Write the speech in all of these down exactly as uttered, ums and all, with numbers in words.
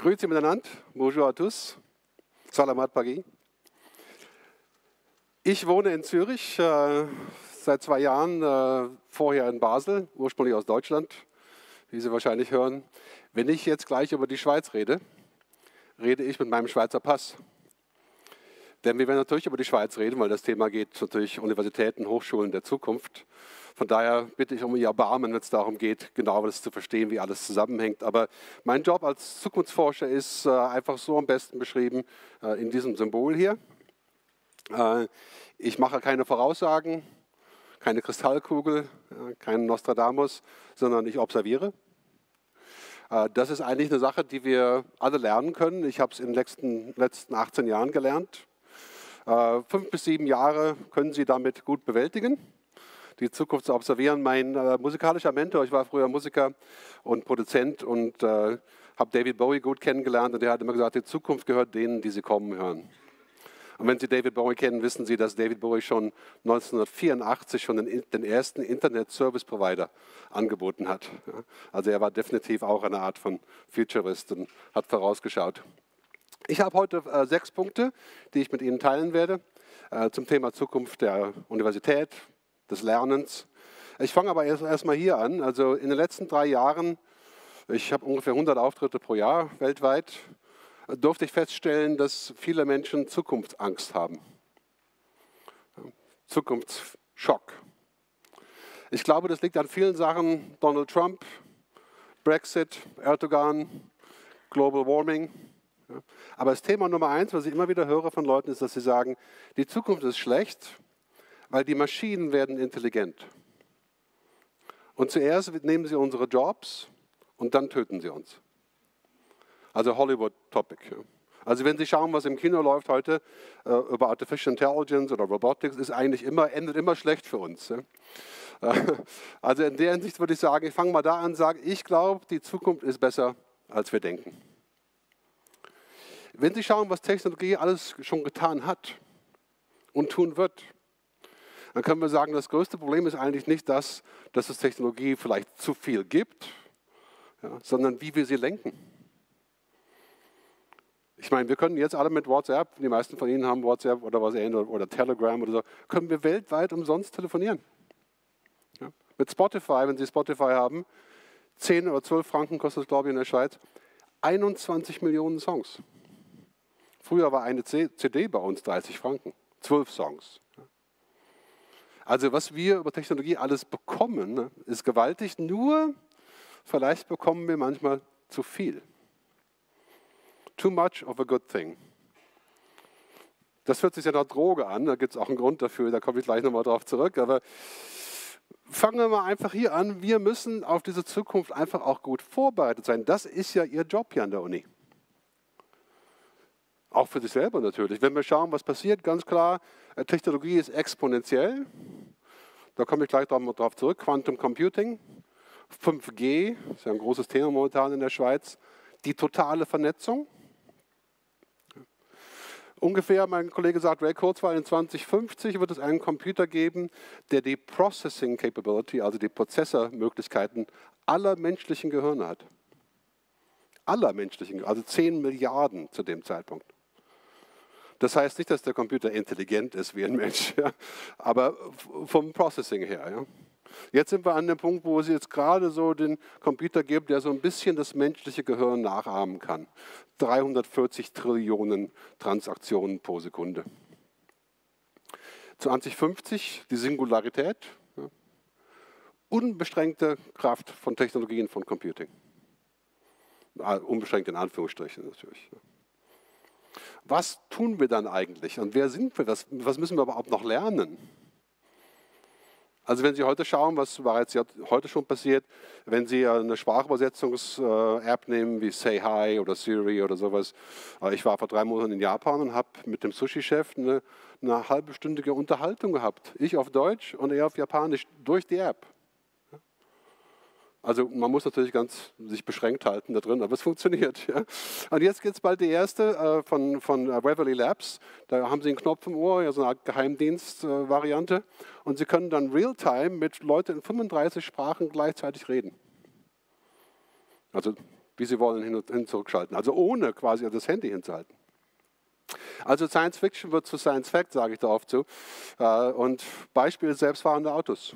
Grüezi miteinander, bonjour à tous, salamat Pagi. Ich wohne in Zürich äh, seit zwei Jahren, äh, vorher in Basel, ursprünglich aus Deutschland, wie Sie wahrscheinlich hören. Wenn ich jetzt gleich über die Schweiz rede, rede ich mit meinem Schweizer Pass. Denn wir werden natürlich über die Schweiz reden, weil das Thema geht natürlich Universitäten, Hochschulen der Zukunft. Von daher bitte ich um Ihr Erbarmen, wenn es darum geht, genau das zu verstehen, wie alles zusammenhängt. Aber mein Job als Zukunftsforscher ist äh, einfach so am besten beschrieben äh, in diesem Symbol hier. Äh, ich mache keine Voraussagen, keine Kristallkugel, äh, keinen Nostradamus, sondern ich observiere. Äh, das ist eigentlich eine Sache, die wir alle lernen können. Ich habe es in den letzten, letzten achtzehn Jahren gelernt. Äh, fünf bis sieben Jahre können Sie damit gut bewältigen, die Zukunft zu observieren. Mein äh, musikalischer Mentor, ich war früher Musiker und Produzent und äh, habe David Bowie gut kennengelernt, und der hat immer gesagt, die Zukunft gehört denen, die sie kommen hören. Und wenn Sie David Bowie kennen, wissen Sie, dass David Bowie schon neunzehnhundertvierundachtzig schon den, den ersten Internet-Service-Provider angeboten hat. Also er war definitiv auch eine Art von Futurist und hat vorausgeschaut. Ich habe heute äh, sechs Punkte, die ich mit Ihnen teilen werde, äh, zum Thema Zukunft der Universität, des Lernens. Ich fange aber erst, erst mal hier an. Also in den letzten drei Jahren, ich habe ungefähr hundert Auftritte pro Jahr weltweit, durfte ich feststellen, dass viele Menschen Zukunftsangst haben. Zukunftsschock. Ich glaube, das liegt an vielen Sachen. Donald Trump, Brexit, Erdogan, Global Warming. Aber das Thema Nummer eins, was ich immer wieder höre von Leuten, ist, dass sie sagen, die Zukunft ist schlecht, weil die Maschinen werden intelligent. Und zuerst nehmen sie unsere Jobs und dann töten sie uns. Also Hollywood-Topic. Also wenn Sie schauen, was im Kino läuft heute äh, über Artificial Intelligence oder Robotics, ist eigentlich immer, endet immer schlecht für uns. Ja. Also in der Hinsicht würde ich sagen, ich fange mal da an und sage, ich glaube, die Zukunft ist besser, als wir denken. Wenn Sie schauen, was Technologie alles schon getan hat und tun wird, dann können wir sagen, das größte Problem ist eigentlich nicht das, dass es Technologie vielleicht zu viel gibt, ja, sondern wie wir sie lenken. Ich meine, wir können jetzt alle mit WhatsApp, die meisten von Ihnen haben WhatsApp oder was ähnliches oder Telegram oder so, können wir weltweit umsonst telefonieren. Ja. Mit Spotify, wenn Sie Spotify haben, zehn oder zwölf Franken kostet es, glaube ich, in der Schweiz, einundzwanzig Millionen Songs. Früher war eine C D bei uns dreißig Franken, zwölf Songs. Also was wir über Technologie alles bekommen, ist gewaltig, nur vielleicht bekommen wir manchmal zu viel. Too much of a good thing. Das hört sich ja nach Droge an, da gibt es auch einen Grund dafür, da komme ich gleich nochmal drauf zurück. Aber fangen wir mal einfach hier an, wir müssen auf diese Zukunft einfach auch gut vorbereitet sein. Das ist ja Ihr Job hier an der Uni. Auch für sich selber natürlich. Wenn wir schauen, was passiert, ganz klar, Technologie ist exponentiell. Da komme ich gleich drauf zurück. Quantum Computing, fünf G, ist ja ein großes Thema momentan in der Schweiz. Die totale Vernetzung. Ungefähr, mein Kollege sagt, Ray Kurzweil, in zwanzig fünfzig wird es einen Computer geben, der die Processing Capability, also die Prozessormöglichkeiten aller menschlichen Gehirne hat. Aller menschlichen, also zehn Milliarden zu dem Zeitpunkt. Das heißt nicht, dass der Computer intelligent ist wie ein Mensch, ja, aber vom Processing her. Ja. Jetzt sind wir an dem Punkt, wo es jetzt gerade so den Computer gibt, der so ein bisschen das menschliche Gehirn nachahmen kann. dreihundertvierzig Trillionen Transaktionen pro Sekunde. zwanzig fünfzig, die Singularität, ja. Unbeschränkte Kraft von Technologien, von Computing. Unbeschränkt in Anführungsstrichen natürlich. Was tun wir dann eigentlich und wer sind wir? Was, was müssen wir überhaupt noch lernen? Also wenn Sie heute schauen, was bereits heute schon passiert, wenn Sie eine Sprachübersetzungs-App nehmen wie Say Hi oder Siri oder sowas. Ich war vor drei Monaten in Japan und habe mit dem Sushi-Chef eine, eine halbstündige Unterhaltung gehabt. Ich auf Deutsch und er auf Japanisch durch die App. Also man muss natürlich ganz sich beschränkt halten da drin, aber es funktioniert. Ja. Und jetzt gibt es bald die erste äh, von, von Waverly Labs. Da haben sie einen Knopf im Ohr, ja, so eine Art Geheimdienst-Variante. Äh, und sie können dann real-time mit Leuten in fünfunddreißig Sprachen gleichzeitig reden. Also wie sie wollen, hin und hin zurückschalten. Also ohne quasi das Handy hinzuhalten. Also Science Fiction wird zu Science Fact, sage ich da oft zu. Und Beispiel selbstfahrende Autos.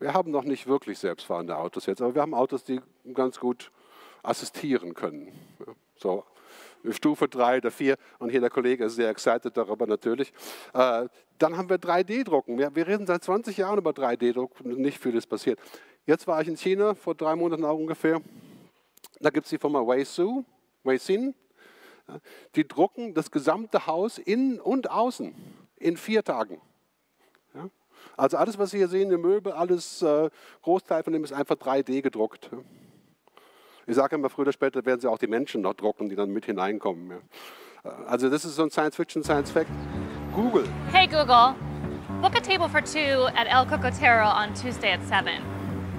Wir haben noch nicht wirklich selbstfahrende Autos jetzt, aber wir haben Autos, die ganz gut assistieren können. So Stufe drei oder vier, und hier der Kollege ist sehr excited darüber natürlich. Dann haben wir drei D-Drucken. Wir reden seit zwanzig Jahren über drei D-Druck, nicht viel ist passiert. Jetzt war ich in China, vor drei Monaten auch ungefähr. Da gibt es die Firma Weizu, Weixin. Die drucken das gesamte Haus innen und außen in vier Tagen. Ja? Also alles, was Sie hier sehen, die Möbel, alles, äh, Großteil von dem ist einfach drei D gedruckt. Ja? Ich sage immer, früher oder später werden Sie auch die Menschen noch drucken, die dann mit hineinkommen. Ja? Also das ist so ein Science-Fiction, Science-Fact. Google. Hey Google, book a table for two at El Cocotero on Tuesday at seven.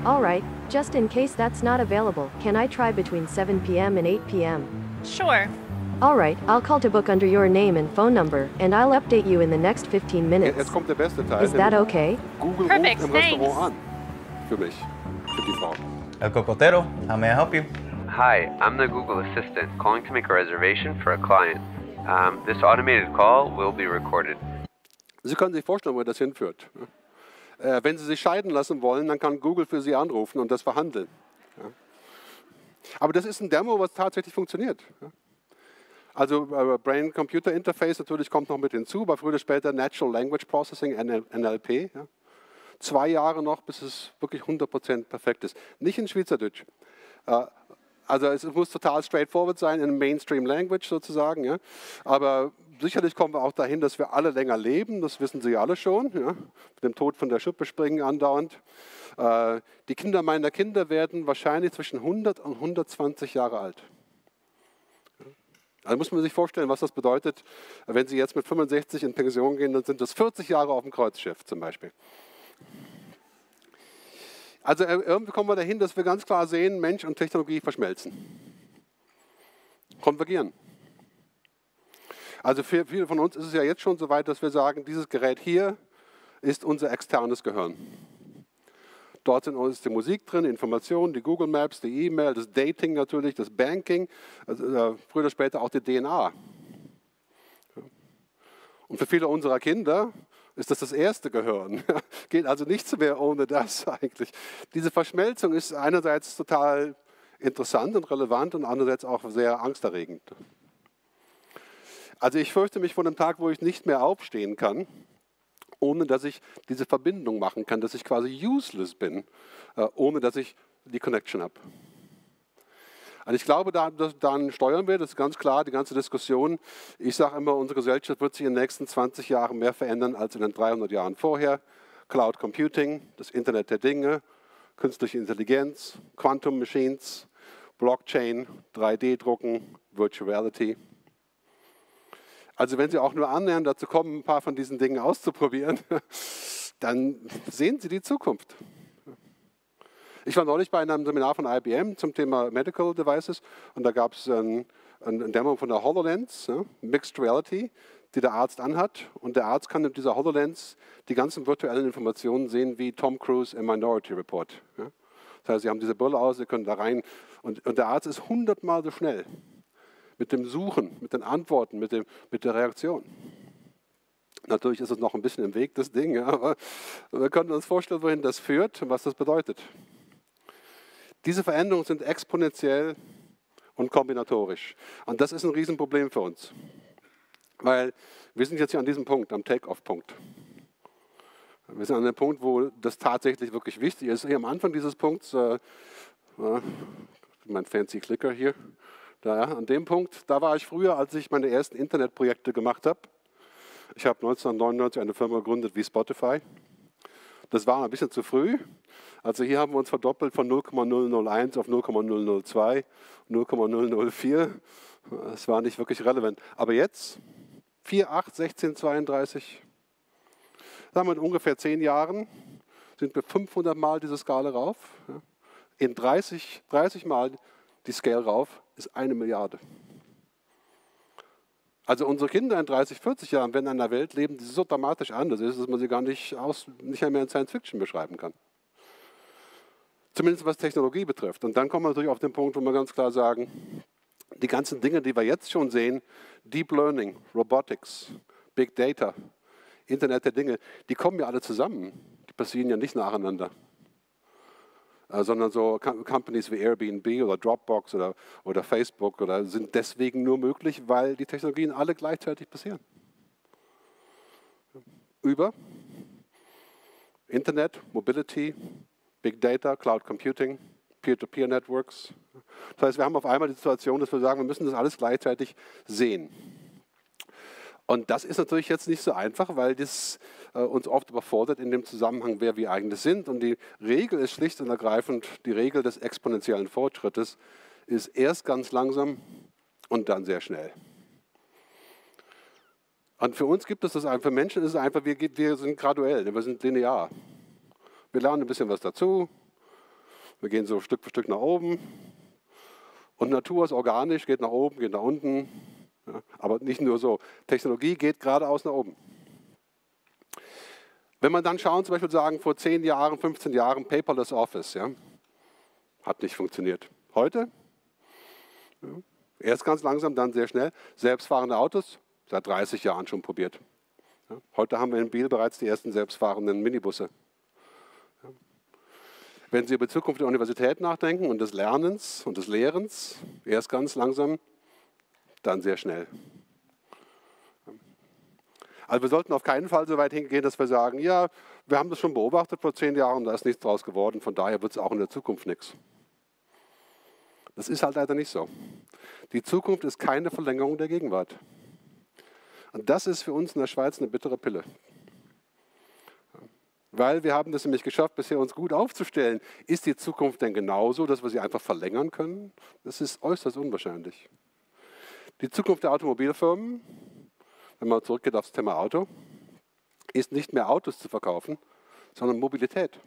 All right, just in case that's not available, can I try between seven p m and eight p m? Sure. All right, I'll call to book under your name and phone number, and I'll update you in the next fifteen minutes. Jetzt kommt der beste Teil. Is that okay? Google Perfect, ruft im thanks. Restaurant an. Für mich, für die Frau. El Cocotero, how may I help you? Hi, I'm the Google Assistant, calling to make a reservation for a client. Um, this automated call will be recorded. Sie können sich vorstellen, wo das hinführt. Äh, wenn Sie sich scheiden lassen wollen, dann kann Google für Sie anrufen und das verhandeln. Ja. Aber das ist ein Demo, was tatsächlich funktioniert. Ja. Also Brain-Computer-Interface natürlich kommt noch mit hinzu, aber früher oder später Natural Language Processing, N L P. Ja. Zwei Jahre noch, bis es wirklich hundert Prozent perfekt ist. Nicht in Schweizerdeutsch. Also es muss total straightforward sein, in Mainstream Language sozusagen. Ja. Aber sicherlich kommen wir auch dahin, dass wir alle länger leben, das wissen Sie alle schon. Ja. Mit dem Tod von der Schippe springen andauernd. Die Kinder meiner Kinder werden wahrscheinlich zwischen hundert und hundertzwanzig Jahre alt. Also muss man sich vorstellen, was das bedeutet, wenn Sie jetzt mit fünfundsechzig in Pension gehen, dann sind das vierzig Jahre auf dem Kreuzschiff zum Beispiel. Also irgendwie kommen wir dahin, dass wir ganz klar sehen, Mensch und Technologie verschmelzen. Konvergieren. Also für viele von uns ist es ja jetzt schon so weit, dass wir sagen, dieses Gerät hier ist unser externes Gehirn. Dort sind uns die Musik drin, die Informationen, die Google Maps, die E-Mail, das Dating natürlich, das Banking, also früher oder später auch die D N A. Und für viele unserer Kinder ist das das erste Gehirn. Geht also nichts mehr ohne das eigentlich. Diese Verschmelzung ist einerseits total interessant und relevant und andererseits auch sehr angsterregend. Also ich fürchte mich vor dem Tag, wo ich nicht mehr aufstehen kann, ohne dass ich diese Verbindung machen kann, dass ich quasi useless bin, ohne dass ich die Connection habe. Also ich glaube, da, dann steuern wir, das ist ganz klar, die ganze Diskussion. Ich sage immer, unsere Gesellschaft wird sich in den nächsten zwanzig Jahren mehr verändern als in den dreihundert Jahren vorher. Cloud Computing, das Internet der Dinge, künstliche Intelligenz, Quantum Machines, Blockchain, drei D-Drucken, Virtuality. Also wenn Sie auch nur annähernd dazu kommen, ein paar von diesen Dingen auszuprobieren, dann sehen Sie die Zukunft. Ich war neulich bei einem Seminar von I B M zum Thema Medical Devices und da gab es ein, ein Demo von der HoloLens, ja, Mixed Reality, die der Arzt anhat. Und der Arzt kann mit dieser HoloLens die ganzen virtuellen Informationen sehen wie Tom Cruise im Minority Report. Ja. Das heißt, Sie haben diese Brille aus, Sie können da rein und, und der Arzt ist hundertmal so schnell. Mit dem Suchen, mit den Antworten, mit, dem, mit der Reaktion. Natürlich ist es noch ein bisschen im Weg, das Ding, aber wir können uns vorstellen, wohin das führt und was das bedeutet. Diese Veränderungen sind exponentiell und kombinatorisch. Und das ist ein Riesenproblem für uns. Weil wir sind jetzt hier an diesem Punkt, am Take-off-Punkt. Wir sind an dem Punkt, wo das tatsächlich wirklich wichtig ist. Hier am Anfang dieses Punkts, äh, mein fancy Clicker hier, da, an dem Punkt, da war ich früher, als ich meine ersten Internetprojekte gemacht habe. Ich habe neunzehnhundertneunundneunzig eine Firma gegründet wie Spotify. Das war ein bisschen zu früh. Also hier haben wir uns verdoppelt von null Komma null null eins auf null Komma null null zwei, null Komma null null vier. Das war nicht wirklich relevant. Aber jetzt, vier, acht, sechzehn, zweiunddreißig. Sagen wir in ungefähr zehn Jahren sind wir fünfhundert Mal diese Skala rauf. In dreißig Mal die Scale rauf. Ist eine Milliarde. Also unsere Kinder in dreißig, vierzig Jahren, wenn in einer Welt leben, die so dramatisch anders ist, dass man sie gar nicht, aus, nicht mehr in Science Fiction beschreiben kann. Zumindest was Technologie betrifft. Und dann kommen wir natürlich auf den Punkt, wo wir ganz klar sagen, die ganzen Dinge, die wir jetzt schon sehen, Deep Learning, Robotics, Big Data, Internet der Dinge, die kommen ja alle zusammen. Die passieren ja nicht nacheinander. Äh, sondern so Com- Companies wie Airbnb oder Dropbox oder, oder Facebook oder sind deswegen nur möglich, weil die Technologien alle gleichzeitig passieren. Über Internet, Mobility, Big Data, Cloud Computing, Peer-to-Peer-Networks. Das heißt, wir haben auf einmal die Situation, dass wir sagen, wir müssen das alles gleichzeitig sehen. Und das ist natürlich jetzt nicht so einfach, weil das äh, uns oft überfordert in dem Zusammenhang, wer wir eigentlich sind. Und die Regel ist schlicht und ergreifend, die Regel des exponentiellen Fortschrittes ist erst ganz langsam und dann sehr schnell. Und für uns gibt es das einfach, für Menschen ist es einfach, wir, wir sind graduell, wir sind linear. Wir lernen ein bisschen was dazu, wir gehen so Stück für Stück nach oben. Und Natur ist organisch, geht nach oben, geht nach unten. Ja, aber nicht nur so. Technologie geht geradeaus nach oben. Wenn man dann schauen, zum Beispiel sagen, vor zehn Jahren, fünfzehn Jahren, Paperless Office, ja, hat nicht funktioniert. Heute, ja, erst ganz langsam, dann sehr schnell. Selbstfahrende Autos, seit dreißig Jahren schon probiert. Ja, heute haben wir in Biel bereits die ersten selbstfahrenden Minibusse. Ja. Wenn Sie über die Zukunft der Universität nachdenken und des Lernens und des Lehrens, erst ganz langsam, dann sehr schnell. Also wir sollten auf keinen Fall so weit hingehen, dass wir sagen, ja, wir haben das schon beobachtet vor zehn Jahren, da ist nichts draus geworden, von daher wird es auch in der Zukunft nichts. Das ist halt leider nicht so. Die Zukunft ist keine Verlängerung der Gegenwart. Und das ist für uns in der Schweiz eine bittere Pille. Weil wir haben das nämlich geschafft, bisher uns gut aufzustellen. Ist die Zukunft denn genauso, dass wir sie einfach verlängern können? Das ist äußerst unwahrscheinlich. Die Zukunft der Automobilfirmen, wenn man zurückgeht aufs Thema Auto, ist nicht mehr Autos zu verkaufen, sondern Mobilität.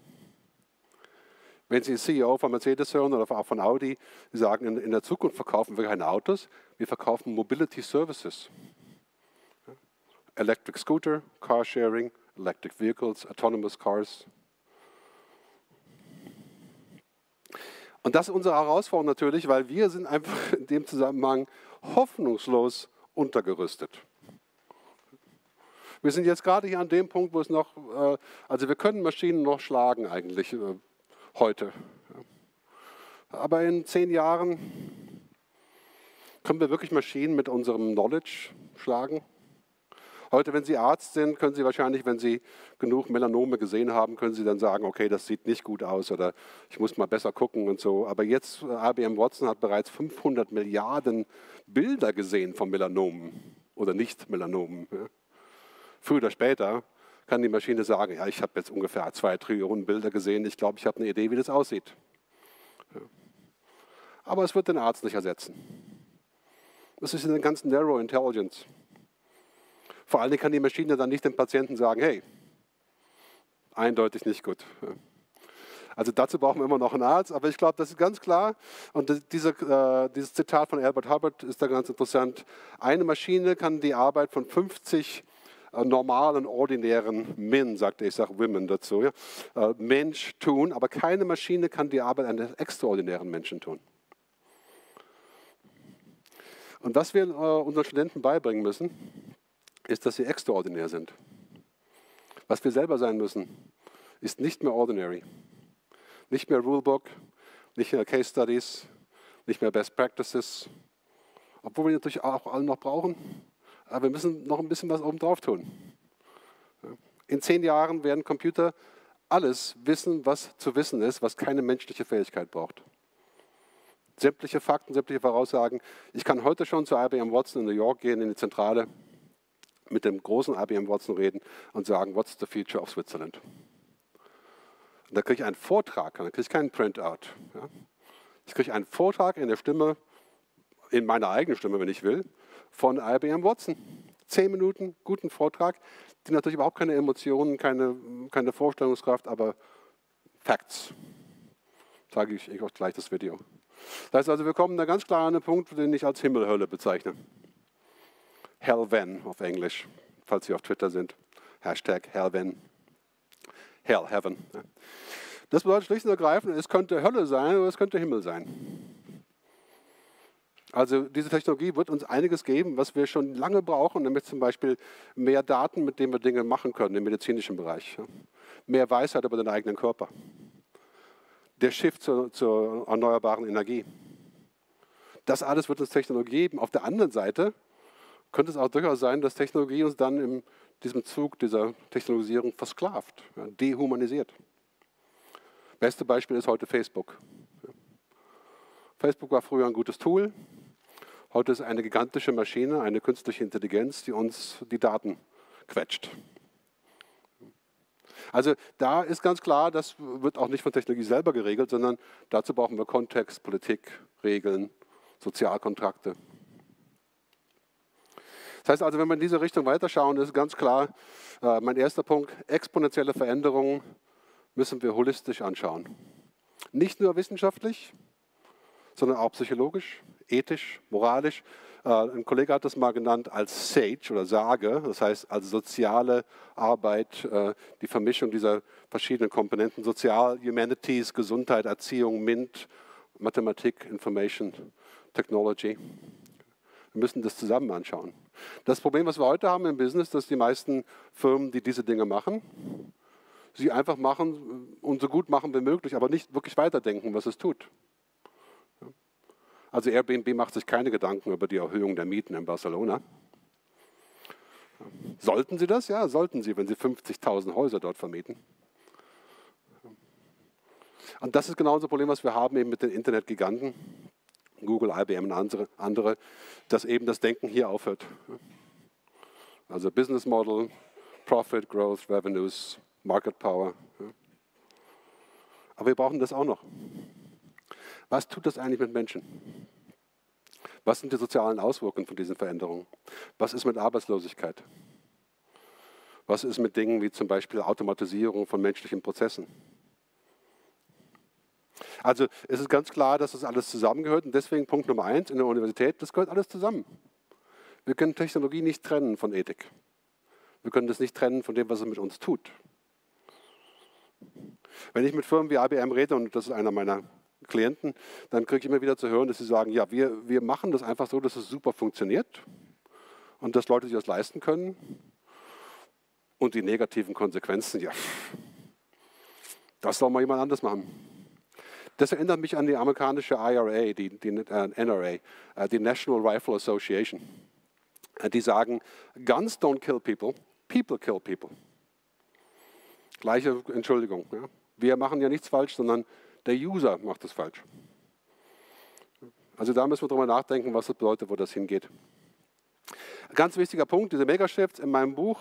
Wenn Sie C E O von Mercedes hören oder auch von Audi, die sagen, in der Zukunft verkaufen wir keine Autos, wir verkaufen Mobility Services. Electric Scooter, Carsharing, Electric Vehicles, Autonomous Cars. Und das ist unsere Herausforderung natürlich, weil wir sind einfach in dem Zusammenhang hoffnungslos untergerüstet. Wir sind jetzt gerade hier an dem Punkt, wo es noch, äh, also wir können Maschinen noch schlagen eigentlich äh, heute. Aber in zehn Jahren können wir wirklich Maschinen mit unserem Knowledge schlagen. Heute, wenn Sie Arzt sind, können Sie wahrscheinlich, wenn Sie genug Melanome gesehen haben, können Sie dann sagen, okay, das sieht nicht gut aus oder ich muss mal besser gucken und so. Aber jetzt, I B M Watson hat bereits fünfhundert Milliarden Bilder gesehen von Melanomen oder Nicht-Melanomen. Früher oder später kann die Maschine sagen, ja, ich habe jetzt ungefähr zwei Trillionen Bilder gesehen, ich glaube, ich habe eine Idee, wie das aussieht. Aber es wird den Arzt nicht ersetzen. Das ist eine ganz narrow intelligence. Vor allem kann die Maschine dann nicht dem Patienten sagen, hey, eindeutig nicht gut. Also dazu brauchen wir immer noch einen Arzt, aber ich glaube, das ist ganz klar. Und diese, äh, dieses Zitat von Albert Hubbard ist da ganz interessant. Eine Maschine kann die Arbeit von fünfzig äh, normalen, ordinären Men, sagt er, ich sage Women dazu, ja, äh, Mensch tun, aber keine Maschine kann die Arbeit eines extraordinären Menschen tun. Und was wir äh, unseren Studenten beibringen müssen, ist, dass sie extraordinär sind. Was wir selber sein müssen, ist nicht mehr ordinary. Nicht mehr Rulebook, nicht mehr Case Studies, nicht mehr Best Practices. Obwohl wir natürlich auch alle noch brauchen, aber wir müssen noch ein bisschen was obendrauf tun. In zehn Jahren werden Computer alles wissen, was zu wissen ist, was keine menschliche Fähigkeit braucht. Sämtliche Fakten, sämtliche Voraussagen. Ich kann heute schon zu I B M Watson in New York gehen, in die Zentrale, mit dem großen I B M Watson reden und sagen, what's the future of Switzerland? Und da kriege ich einen Vortrag, da kriege ich keinen Printout. Ja? Ich kriege einen Vortrag in der Stimme, in meiner eigenen Stimme, wenn ich will, von I B M Watson. Zehn Minuten, guten Vortrag, die natürlich überhaupt keine Emotionen, keine, keine Vorstellungskraft, aber Facts. Zeige ich euch gleich das Video. Das heißt also, wir kommen da ganz klar an einen Punkt, den ich als Himmelhölle bezeichne. Hellven auf Englisch, falls Sie auf Twitter sind. Hashtag Hellven. Hell, Heaven. Das bedeutet schlicht und ergreifend, es könnte Hölle sein oder es könnte Himmel sein. Also diese Technologie wird uns einiges geben, was wir schon lange brauchen, nämlich zum Beispiel mehr Daten, mit denen wir Dinge machen können im medizinischen Bereich. Mehr Weisheit über den eigenen Körper. Der Shift zur, zur erneuerbaren Energie. Das alles wird uns Technologie geben. Auf der anderen Seite könnte es auch durchaus sein, dass Technologie uns dann in diesem Zug dieser Technologisierung versklavt, dehumanisiert. Beste Beispiel ist heute Facebook. Facebook war früher ein gutes Tool. Heute ist eine gigantische Maschine, eine künstliche Intelligenz, die uns die Daten quetscht. Also da ist ganz klar, das wird auch nicht von Technologie selber geregelt, sondern dazu brauchen wir Kontext, Politik, Regeln, Sozialkontrakte. Das heißt also, wenn wir in diese Richtung weiterschauen, ist ganz klar, äh, mein erster Punkt, exponentielle Veränderungen müssen wir holistisch anschauen. Nicht nur wissenschaftlich, sondern auch psychologisch, ethisch, moralisch. Äh, ein Kollege hat das mal genannt als SAGE oder SAGE, das heißt als soziale Arbeit, äh, die Vermischung dieser verschiedenen Komponenten, Sozial, Humanities, Gesundheit, Erziehung, M I N T, Mathematik, Information, Technology. Wir müssen das zusammen anschauen. Das Problem, was wir heute haben im Business, dass die meisten Firmen, die diese Dinge machen, sie einfach machen und so gut machen wie möglich, aber nicht wirklich weiterdenken, was es tut. Also Airbnb macht sich keine Gedanken über die Erhöhung der Mieten in Barcelona. Sollten sie das? Ja, sollten sie, wenn sie fünfzigtausend Häuser dort vermieten. Und das ist genau unser Problem, was wir haben eben mit den Internetgiganten. Google, I B M und andere, andere, dass eben das Denken hier aufhört. Also Business Model, Profit, Growth, Revenues, Market Power. Aber wir brauchen das auch noch. Was tut das eigentlich mit Menschen? Was sind die sozialen Auswirkungen von diesen Veränderungen? Was ist mit Arbeitslosigkeit? Was ist mit Dingen wie zum Beispiel Automatisierung von menschlichen Prozessen? Also es ist ganz klar, dass das alles zusammengehört und deswegen Punkt Nummer eins in der Universität, das gehört alles zusammen. Wir können Technologie nicht trennen von Ethik. Wir können das nicht trennen von dem, was es mit uns tut. Wenn ich mit Firmen wie I B M rede, und das ist einer meiner Klienten, dann kriege ich immer wieder zu hören, dass sie sagen, ja, wir, wir machen das einfach so, dass es super funktioniert und dass Leute sich das leisten können und die negativen Konsequenzen, ja, das soll mal jemand anders machen. Das erinnert mich an die amerikanische I R A, die, die äh, N R A, äh, die National Rifle Association. Äh, die sagen, Guns don't kill people, people kill people. Gleiche Entschuldigung. Ja. Wir machen ja nichts falsch, sondern der User macht es falsch. Also da müssen wir drüber nachdenken, was das bedeutet, wo das hingeht. Ganz wichtiger Punkt, diese Megashifts in meinem Buch,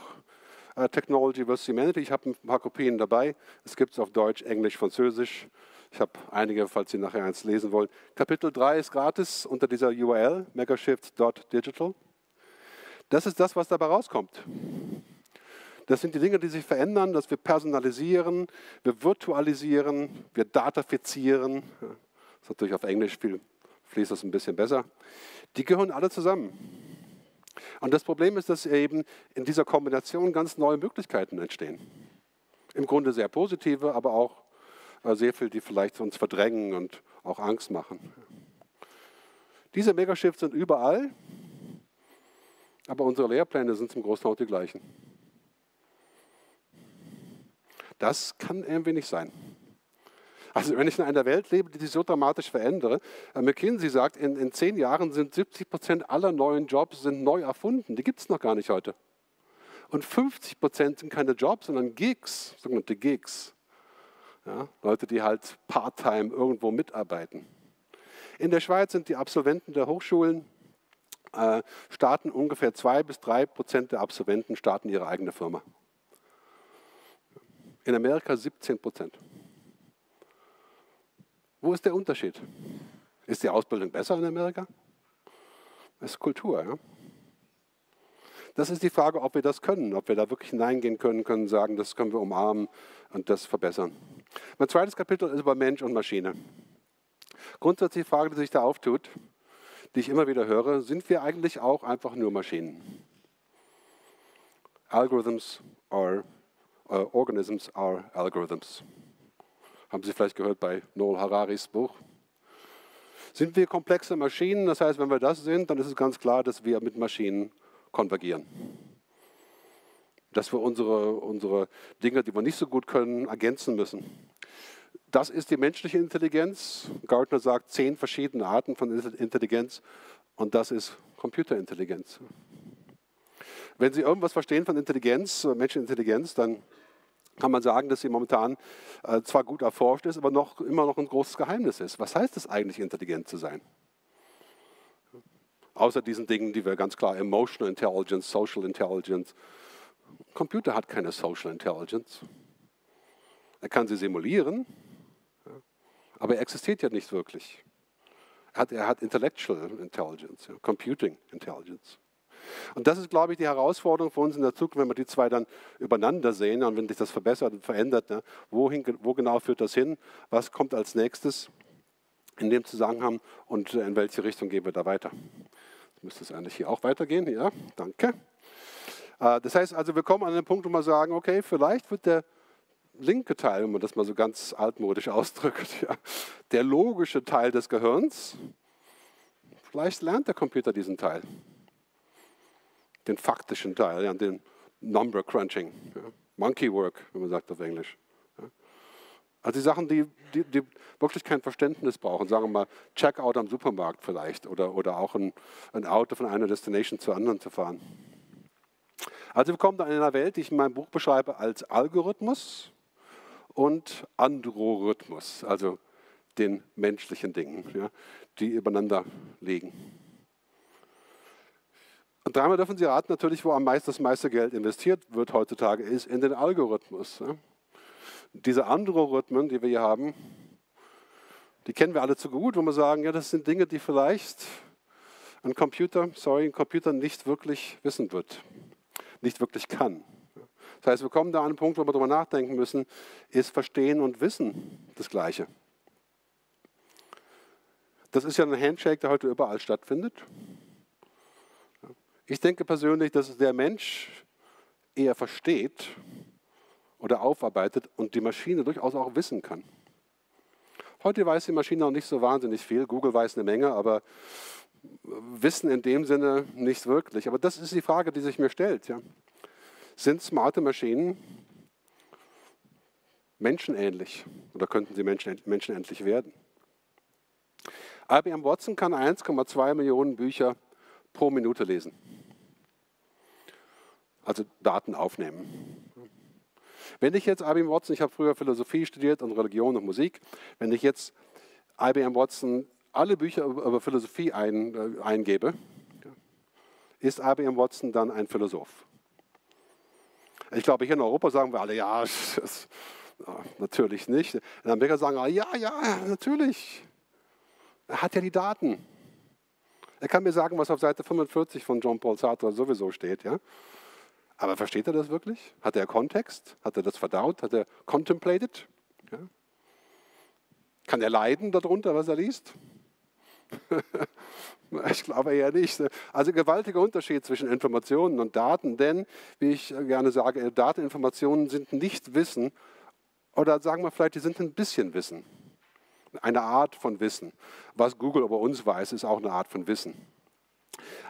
äh, Technology versus Humanity. Ich habe ein paar Kopien dabei. Es gibt es auf Deutsch, Englisch, Französisch. Ich habe einige, falls Sie nachher eins lesen wollen. Kapitel drei ist gratis unter dieser U R L, megashift dot digital. Das ist das, was dabei rauskommt. Das sind die Dinge, die sich verändern, dass wir personalisieren, wir virtualisieren, wir datafizieren. Das ist natürlich auf Englisch, viel, fließt das ein bisschen besser. Die gehören alle zusammen. Und das Problem ist, dass eben in dieser Kombination ganz neue Möglichkeiten entstehen. Im Grunde sehr positive, aber auch sehr viel, die vielleicht uns verdrängen und auch Angst machen. Diese Megashifts sind überall, aber unsere Lehrpläne sind zum Großteil auch die gleichen. Das kann irgendwie nicht sein. Also wenn ich in einer Welt lebe, die sich so dramatisch verändere, McKinsey sagt, in, in zehn Jahren sind siebzig Prozent aller neuen Jobs sind neu erfunden. Die gibt es noch gar nicht heute. Und fünfzig Prozent sind keine Jobs, sondern Gigs, sogenannte Gigs. Ja, Leute, die halt part-time irgendwo mitarbeiten. In der Schweiz sind die Absolventen der Hochschulen, äh, starten ungefähr zwei bis drei Prozent der Absolventen starten ihre eigene Firma. In Amerika siebzehn Prozent. Wo ist der Unterschied? Ist die Ausbildung besser in Amerika? Das ist Kultur, ja. Das ist die Frage, ob wir das können, ob wir da wirklich hineingehen können, können sagen, das können wir umarmen und das verbessern. Mein zweites Kapitel ist über Mensch und Maschine. Grundsätzlich die Frage, die sich da auftut, die ich immer wieder höre, sind wir eigentlich auch einfach nur Maschinen? Algorithms are, uh, organisms are algorithms. Haben Sie vielleicht gehört bei Noel Hararis Buch. Sind wir komplexe Maschinen? Das heißt, wenn wir das sind, dann ist es ganz klar, dass wir mit Maschinen konvergieren. Dass wir unsere, unsere Dinge, die wir nicht so gut können, ergänzen müssen. Das ist die menschliche Intelligenz. Gartner sagt zehn verschiedene Arten von Intelligenz und das ist Computerintelligenz. Wenn Sie irgendwas verstehen von Intelligenz, menschliche Intelligenz, dann kann man sagen, dass sie momentan äh, zwar gut erforscht ist, aber noch, immer noch ein großes Geheimnis ist. Was heißt es eigentlich, intelligent zu sein? Außer diesen Dingen, die wir ganz klar, Emotional Intelligence, Social Intelligence. Computer hat keine Social Intelligence. Er kann sie simulieren, aber er existiert ja nicht wirklich. Er hat, er hat Intellectual Intelligence, ja, Computing Intelligence. Und das ist, glaube ich, die Herausforderung für uns in der Zukunft, wenn wir die zwei dann übereinander sehen und wenn sich das verbessert und verändert, ne, wohin, wo genau führt das hin, was kommt als nächstes in dem Zusammenhang und in welche Richtung gehen wir da weiter. Jetzt müsste es eigentlich hier auch weitergehen, ja, danke. Das heißt also, wir kommen an den Punkt, wo wir sagen, okay, vielleicht wird der linke Teil, wenn man das mal so ganz altmodisch ausdrückt, ja, der logische Teil des Gehirns, vielleicht lernt der Computer diesen Teil. Den faktischen Teil, ja, den Number Crunching, ja. Monkey Work, wenn man sagt auf Englisch. Ja. Also die Sachen, die, die, die wirklich kein Verständnis brauchen, sagen wir mal Checkout am Supermarkt vielleicht oder, oder auch ein, ein Auto von einer Destination zur anderen zu fahren. Also wir kommen da in einer Welt, die ich in meinem Buch beschreibe als Algorithmus und Androrhythmus, also den menschlichen Dingen, ja, die übereinander liegen. Und dreimal dürfen Sie raten, natürlich, wo am meisten das meiste Geld investiert wird heutzutage, ist in den Algorithmus. Diese Androrhythmen, die wir hier haben, die kennen wir alle zu gut, wo wir sagen, ja, das sind Dinge, die vielleicht ein Computer, sorry, ein Computer nicht wirklich wissen wird, nicht wirklich kann. Das heißt, wir kommen da an einen Punkt, wo wir darüber nachdenken müssen, ist Verstehen und Wissen das Gleiche? Das ist ja ein Handshake, der heute überall stattfindet. Ich denke persönlich, dass der Mensch eher versteht oder aufarbeitet und die Maschine durchaus auch wissen kann. Heute weiß die Maschine noch nicht so wahnsinnig viel. Google weiß eine Menge, aber Wissen in dem Sinne nicht wirklich. Aber das ist die Frage, die sich mir stellt. Ja. Sind smarte Maschinen menschenähnlich oder könnten sie menschenähnlich werden? I B M Watson kann eins Komma zwei Millionen Bücher pro Minute lesen. Also Daten aufnehmen. Wenn ich jetzt I B M Watson, ich habe früher Philosophie studiert und Religion und Musik, wenn ich jetzt I B M Watson alle Bücher über Philosophie ein, äh, eingebe, ist I B M Watson dann ein Philosoph? Ich glaube, hier in Europa sagen wir alle, ja, das, natürlich nicht. In Amerika sagen wir, ja, ja, natürlich. Er hat ja die Daten. Er kann mir sagen, was auf Seite fünfundvierzig von Jean-Paul Sartre sowieso steht. Ja? Aber versteht er das wirklich? Hat er Kontext? Hat er das verdaut? Hat er contemplated? Ja? Kann er leiden darunter, was er liest? Ich glaube eher nicht. Also gewaltiger Unterschied zwischen Informationen und Daten, denn, wie ich gerne sage, Dateninformationen sind nicht Wissen oder sagen wir vielleicht, die sind ein bisschen Wissen. Eine Art von Wissen. Was Google über uns weiß, ist auch eine Art von Wissen.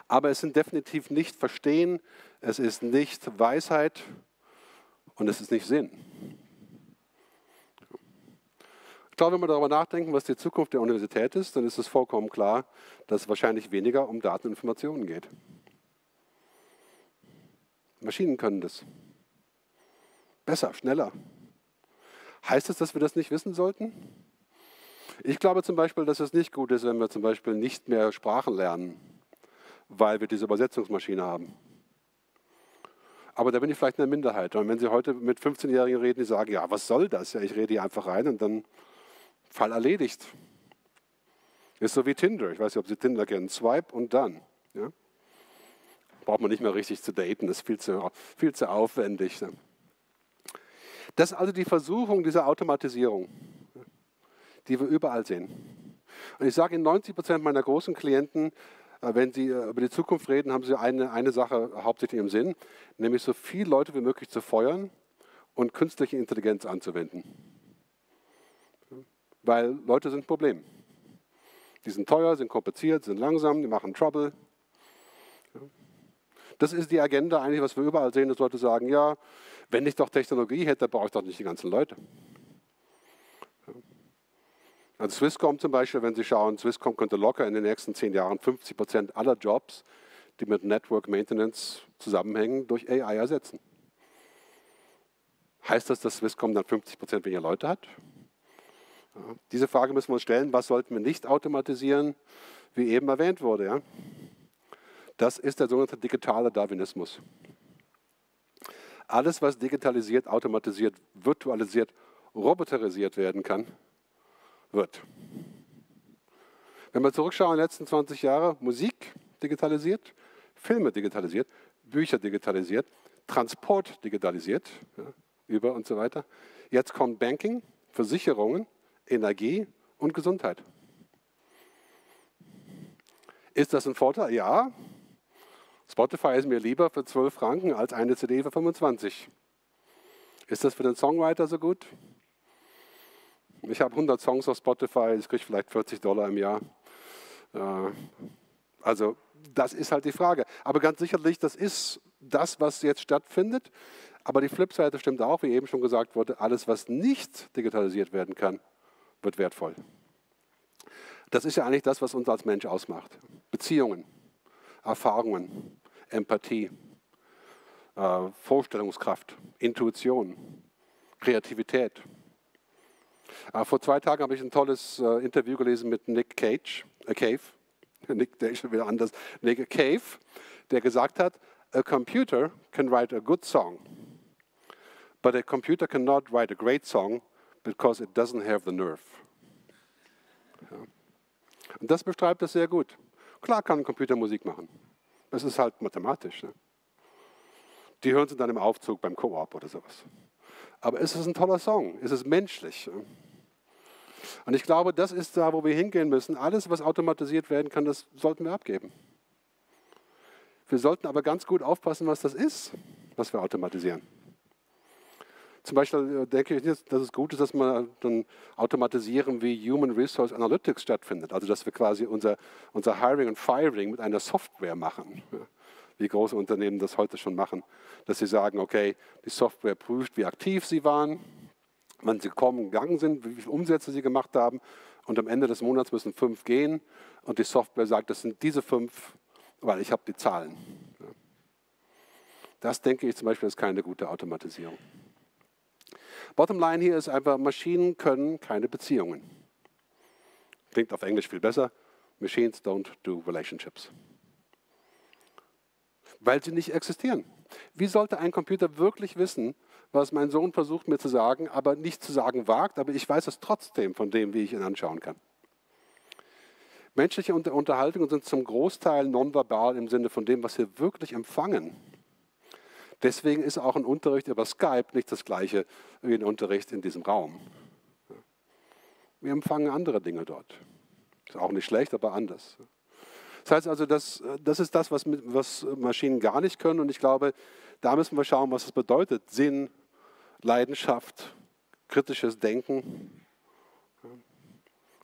Aber es sind definitiv nicht Verstehen, es ist nicht Weisheit und es ist nicht Sinn. Ich glaube, wenn wir darüber nachdenken, was die Zukunft der Universität ist, dann ist es vollkommen klar, dass es wahrscheinlich weniger um Dateninformationen geht. Maschinen können das. Besser, schneller. Heißt es, dass wir das nicht wissen sollten? Ich glaube zum Beispiel, dass es nicht gut ist, wenn wir zum Beispiel nicht mehr Sprachen lernen, weil wir diese Übersetzungsmaschine haben. Aber da bin ich vielleicht in der Minderheit. Und wenn Sie heute mit fünfzehnjährigen reden, die sagen, ja, was soll das? Ja, ich rede hier einfach rein und dann Fall erledigt. Ist so wie Tinder. Ich weiß nicht, ob Sie Tinder kennen. Swipe und dann. Ja? Braucht man nicht mehr richtig zu daten. Das ist viel zu, viel zu aufwendig. Das ist also die Versuchung dieser Automatisierung, die wir überall sehen. Und ich sage Ihnen, neunzig Prozent meiner großen Klienten, wenn sie über die Zukunft reden, haben sie eine, eine Sache hauptsächlich im Sinn, nämlich so viele Leute wie möglich zu feuern und künstliche Intelligenz anzuwenden. weil Leute sind ein Problem. Die sind teuer, sind kompliziert, sind langsam, die machen Trouble. Das ist die Agenda eigentlich, was wir überall sehen, dass Leute sagen, ja, wenn ich doch Technologie hätte, brauche ich doch nicht die ganzen Leute. Also Swisscom zum Beispiel, wenn Sie schauen, Swisscom könnte locker in den nächsten zehn Jahren fünfzig Prozent aller Jobs, die mit Network Maintenance zusammenhängen, durch A I ersetzen. Heißt das, dass Swisscom dann fünfzig Prozent weniger Leute hat? Ja. Diese Frage müssen wir uns stellen, was sollten wir nicht automatisieren, wie eben erwähnt wurde. Ja? Das ist der sogenannte digitale Darwinismus. Alles, was digitalisiert, automatisiert, virtualisiert, roboterisiert werden kann, wird. Wenn wir zurückschauen in den letzten zwanzig Jahren, Musik digitalisiert, Filme digitalisiert, Bücher digitalisiert, Transport digitalisiert, ja, über und so weiter. Jetzt kommt Banking, Versicherungen, Energie und Gesundheit. Ist das ein Vorteil? Ja. Spotify ist mir lieber für zwölf Franken als eine C D für fünfundzwanzig. Ist das für den Songwriter so gut? Ich habe hundert Songs auf Spotify, ich kriege vielleicht vierzig Dollar im Jahr. Also das ist halt die Frage. Aber ganz sicherlich, das ist das, was jetzt stattfindet. Aber die Flipseite stimmt auch, wie eben schon gesagt wurde, alles, was nicht digitalisiert werden kann, wird wertvoll. Das ist ja eigentlich das, was uns als Mensch ausmacht. Beziehungen, Erfahrungen, Empathie, Vorstellungskraft, Intuition, Kreativität. Vor zwei Tagen habe ich ein tolles äh, Interview gelesen mit Nick Cage, äh, Cave, Nick, der ist schon wieder anders, Nick Cave, der gesagt hat, a computer can write a good song, but a computer cannot write a great song because it doesn't have the nerve. Ja. Und das beschreibt das sehr gut. Klar kann ein Computer Musik machen. Das ist halt mathematisch. Ne? Die hören sie dann im Aufzug beim Co-op oder sowas. Aber es ist ein toller Song, es ist menschlich. Und ich glaube, das ist da, wo wir hingehen müssen. Alles, was automatisiert werden kann, das sollten wir abgeben. Wir sollten aber ganz gut aufpassen, was das ist, was wir automatisieren. Zum Beispiel denke ich nicht, dass es gut ist, dass man dann automatisieren, wie Human Resource Analytics stattfindet. Also, dass wir quasi unser, unser Hiring und Firing mit einer Software machen. Wie große Unternehmen das heute schon machen, dass sie sagen, okay, die Software prüft, wie aktiv sie waren, wann sie gekommen, gegangen sind, wie viele Umsätze sie gemacht haben und am Ende des Monats müssen fünf gehen und die Software sagt, das sind diese fünf, weil ich habe die Zahlen. Das, denke ich zum Beispiel, ist keine gute Automatisierung. Bottom line hier ist einfach, Maschinen können keine Beziehungen. Klingt auf Englisch viel besser. Machines don't do relationships. Weil sie nicht existieren. Wie sollte ein Computer wirklich wissen, was mein Sohn versucht mir zu sagen, aber nicht zu sagen wagt, aber ich weiß es trotzdem von dem, wie ich ihn anschauen kann. Menschliche Unterhaltungen sind zum Großteil nonverbal im Sinne von dem, was wir wirklich empfangen. Deswegen ist auch ein Unterricht über Skype nicht das gleiche wie ein Unterricht in diesem Raum. Wir empfangen andere Dinge dort. Ist auch nicht schlecht, aber anders. Das heißt also, das, das ist das, was, was Maschinen gar nicht können. Und ich glaube, da müssen wir schauen, was es bedeutet. Sinn, Leidenschaft, kritisches Denken.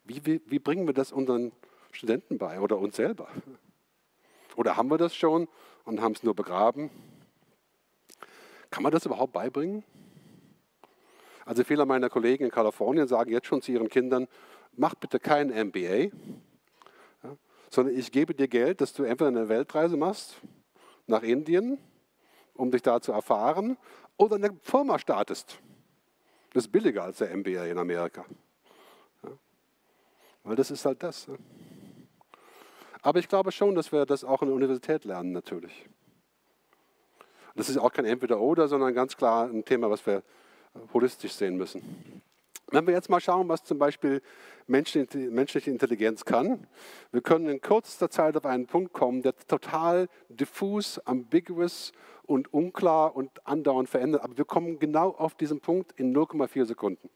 Wie, wie, wie bringen wir das unseren Studenten bei oder uns selber? Oder haben wir das schon und haben es nur begraben? Kann man das überhaupt beibringen? Also viele meiner Kollegen in Kalifornien sagen jetzt schon zu ihren Kindern, mach bitte kein M B A. Sondern ich gebe dir Geld, dass du entweder eine Weltreise machst, nach Indien, um dich da zu erfahren, oder eine Firma startest. Das ist billiger als der M B A in Amerika. Ja. Weil das ist halt das. Ja. Aber ich glaube schon, dass wir das auch in der Universität lernen, natürlich. Das ist auch kein Entweder-Oder, sondern ganz klar ein Thema, was wir holistisch sehen müssen. Wenn wir jetzt mal schauen, was zum Beispiel menschliche Intelligenz kann, wir können in kürzester Zeit auf einen Punkt kommen, der total diffus, ambiguous und unklar und andauernd verändert. Aber wir kommen genau auf diesen Punkt in null Komma vier Sekunden.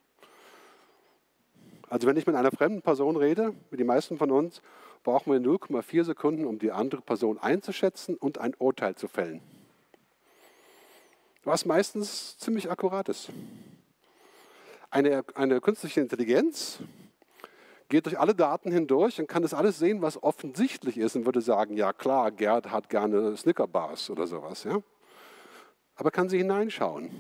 Also wenn ich mit einer fremden Person rede, wie die meisten von uns, brauchen wir null Komma vier Sekunden, um die andere Person einzuschätzen und ein Urteil zu fällen. Was meistens ziemlich akkurat ist. Eine, eine künstliche Intelligenz geht durch alle Daten hindurch und kann das alles sehen, was offensichtlich ist, und würde sagen, ja klar, Gerd hat gerne Snickers-Bars oder sowas. Ja? Aber kann sie hineinschauen.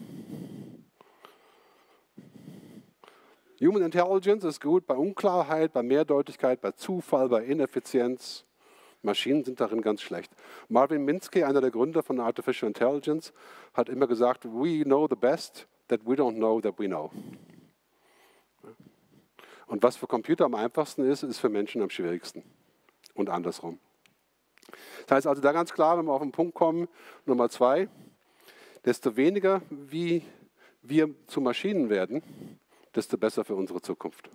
Human Intelligence ist gut bei Unklarheit, bei Mehrdeutigkeit, bei Zufall, bei Ineffizienz. Maschinen sind darin ganz schlecht. Marvin Minsky, einer der Gründer von Artificial Intelligence, hat immer gesagt, we know the best that we don't know that we know. Und was für Computer am einfachsten ist, ist für Menschen am schwierigsten. Und andersrum. Das heißt also da ganz klar, wenn wir auf den Punkt kommen, Nummer zwei, desto weniger wie wir zu Maschinen werden, desto besser für unsere Zukunft.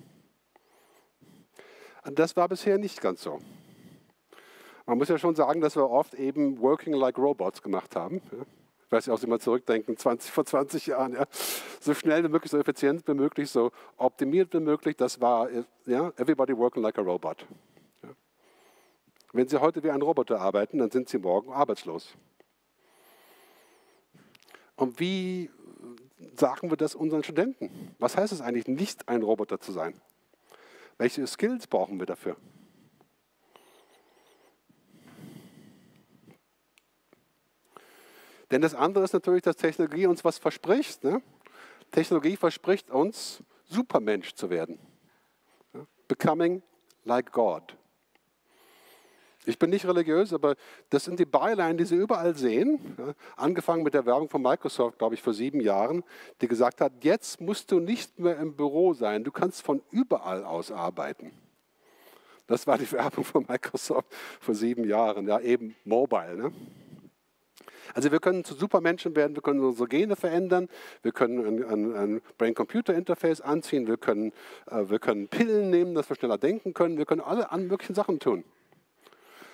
Und das war bisher nicht ganz so. Man muss ja schon sagen, dass wir oft eben Working Like Robots gemacht haben. Ich weiß nicht, ob Sie mal zurückdenken, zwanzig, vor zwanzig Jahren. Ja. So schnell wie möglich, so effizient wie möglich, so optimiert wie möglich, das war, ja, everybody working like a robot. Ja. Wenn Sie heute wie ein Roboter arbeiten, dann sind Sie morgen arbeitslos. Und wie sagen wir das unseren Studenten? Was heißt es eigentlich, nicht ein Roboter zu sein? Welche Skills brauchen wir dafür? Denn das andere ist natürlich, dass Technologie uns was verspricht. Ne? Technologie verspricht uns, Supermensch zu werden. Becoming like God. Ich bin nicht religiös, aber das sind die Beilein, die Sie überall sehen. Angefangen mit der Werbung von Microsoft, glaube ich, vor sieben Jahren, die gesagt hat, jetzt musst du nicht mehr im Büro sein, du kannst von überall aus arbeiten. Das war die Werbung von Microsoft vor sieben Jahren, ja, eben mobile, ne? Also wir können zu Supermenschen werden, wir können unsere Gene verändern, wir können ein, ein, ein Brain-Computer-Interface anziehen, wir können, äh, wir können Pillen nehmen, dass wir schneller denken können, wir können alle an möglichen Sachen tun.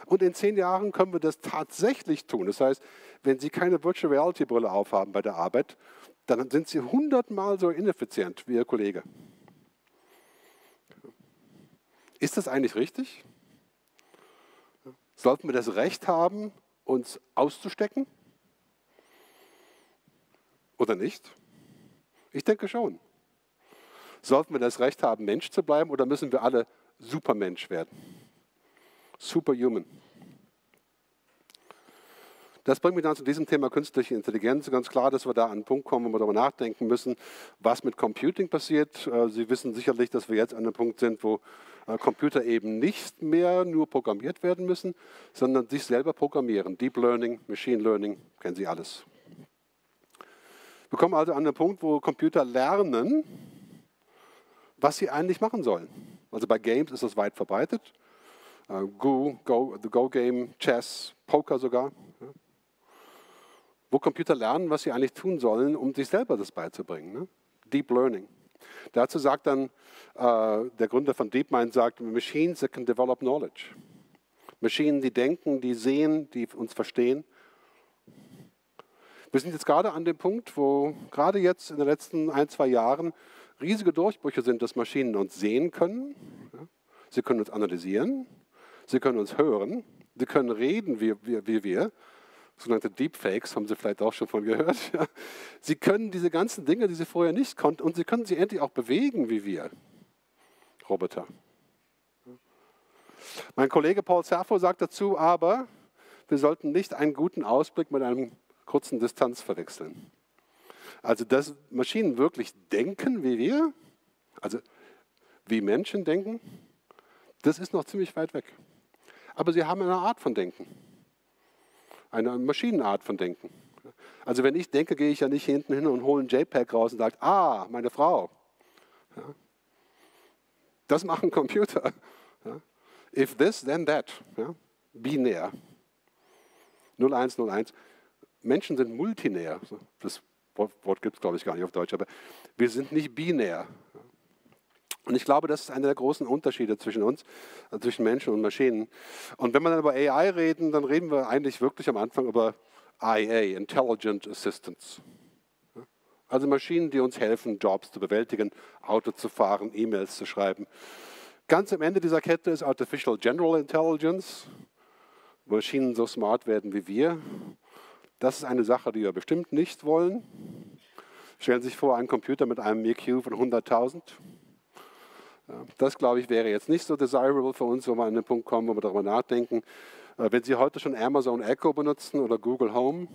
Und in zehn Jahren können wir das tatsächlich tun. Das heißt, wenn Sie keine Virtual Reality-Brille aufhaben bei der Arbeit, dann sind Sie hundertmal so ineffizient wie Ihr Kollege. Ist das eigentlich richtig? Sollten wir das Recht haben, uns auszustecken? Oder nicht? Ich denke schon. Sollten wir das Recht haben, Mensch zu bleiben, oder müssen wir alle Supermensch werden? Superhuman. Das bringt mich dann zu diesem Thema künstliche Intelligenz. Ganz klar, dass wir da an einen Punkt kommen, wo wir darüber nachdenken müssen, was mit Computing passiert. Sie wissen sicherlich, dass wir jetzt an einem Punkt sind, wo Computer eben nicht mehr nur programmiert werden müssen, sondern sich selber programmieren. Deep Learning, Machine Learning, kennen Sie alles. Wir kommen also an den Punkt, wo Computer lernen, was sie eigentlich machen sollen. Also bei Games ist das weit verbreitet. Go, Go, The Go Game, Chess, Poker sogar. Wo Computer lernen, was sie eigentlich tun sollen, um sich selber das beizubringen. Ne? Deep Learning. Dazu sagt dann, äh, der Gründer von DeepMind sagt, Machines that can develop knowledge. Maschinen, die denken, die sehen, die uns verstehen. Wir sind jetzt gerade an dem Punkt, wo gerade jetzt in den letzten ein, zwei Jahren riesige Durchbrüche sind, dass Maschinen uns sehen können. Ja? Sie können uns analysieren. Sie können uns hören. Sie können reden wie, wie, wie wir. Sogenannte Deepfakes, haben Sie vielleicht auch schon von gehört. Ja. Sie können diese ganzen Dinge, die Sie vorher nicht konnten, und Sie können sie endlich auch bewegen, wie wir Roboter. Mein Kollege Paul Saffo sagt dazu, aber wir sollten nicht einen guten Ausblick mit einem kurzen Distanz verwechseln. Also, dass Maschinen wirklich denken, wie wir, also wie Menschen denken, das ist noch ziemlich weit weg. Aber sie haben eine Art von Denken. Eine Maschinenart von Denken. Also wenn ich denke, gehe ich ja nicht hinten hin und hole ein JPEG raus und sage, ah, meine Frau. Ja. Das machen Computer. Ja. If this, then that. Ja. Binär. null eins null eins. Menschen sind multinär. Das Wort gibt es, glaube ich, gar nicht auf Deutsch. Aber wir sind nicht binär. Und ich glaube, das ist einer der großen Unterschiede zwischen uns, zwischen Menschen und Maschinen. Und wenn wir dann über A I reden, dann reden wir eigentlich wirklich am Anfang über I A, Intelligent Assistance. Also Maschinen, die uns helfen, Jobs zu bewältigen, Auto zu fahren, E-Mails zu schreiben. Ganz am Ende dieser Kette ist Artificial General Intelligence. Maschinen so smart werden wie wir. Das ist eine Sache, die wir bestimmt nicht wollen. Stellen Sie sich vor, einen Computer mit einem I Q von hunderttausend. Das, glaube ich, wäre jetzt nicht so desirable für uns, wenn wir an den Punkt kommen, wo wir darüber nachdenken. Wenn Sie heute schon Amazon Echo benutzen oder Google Home,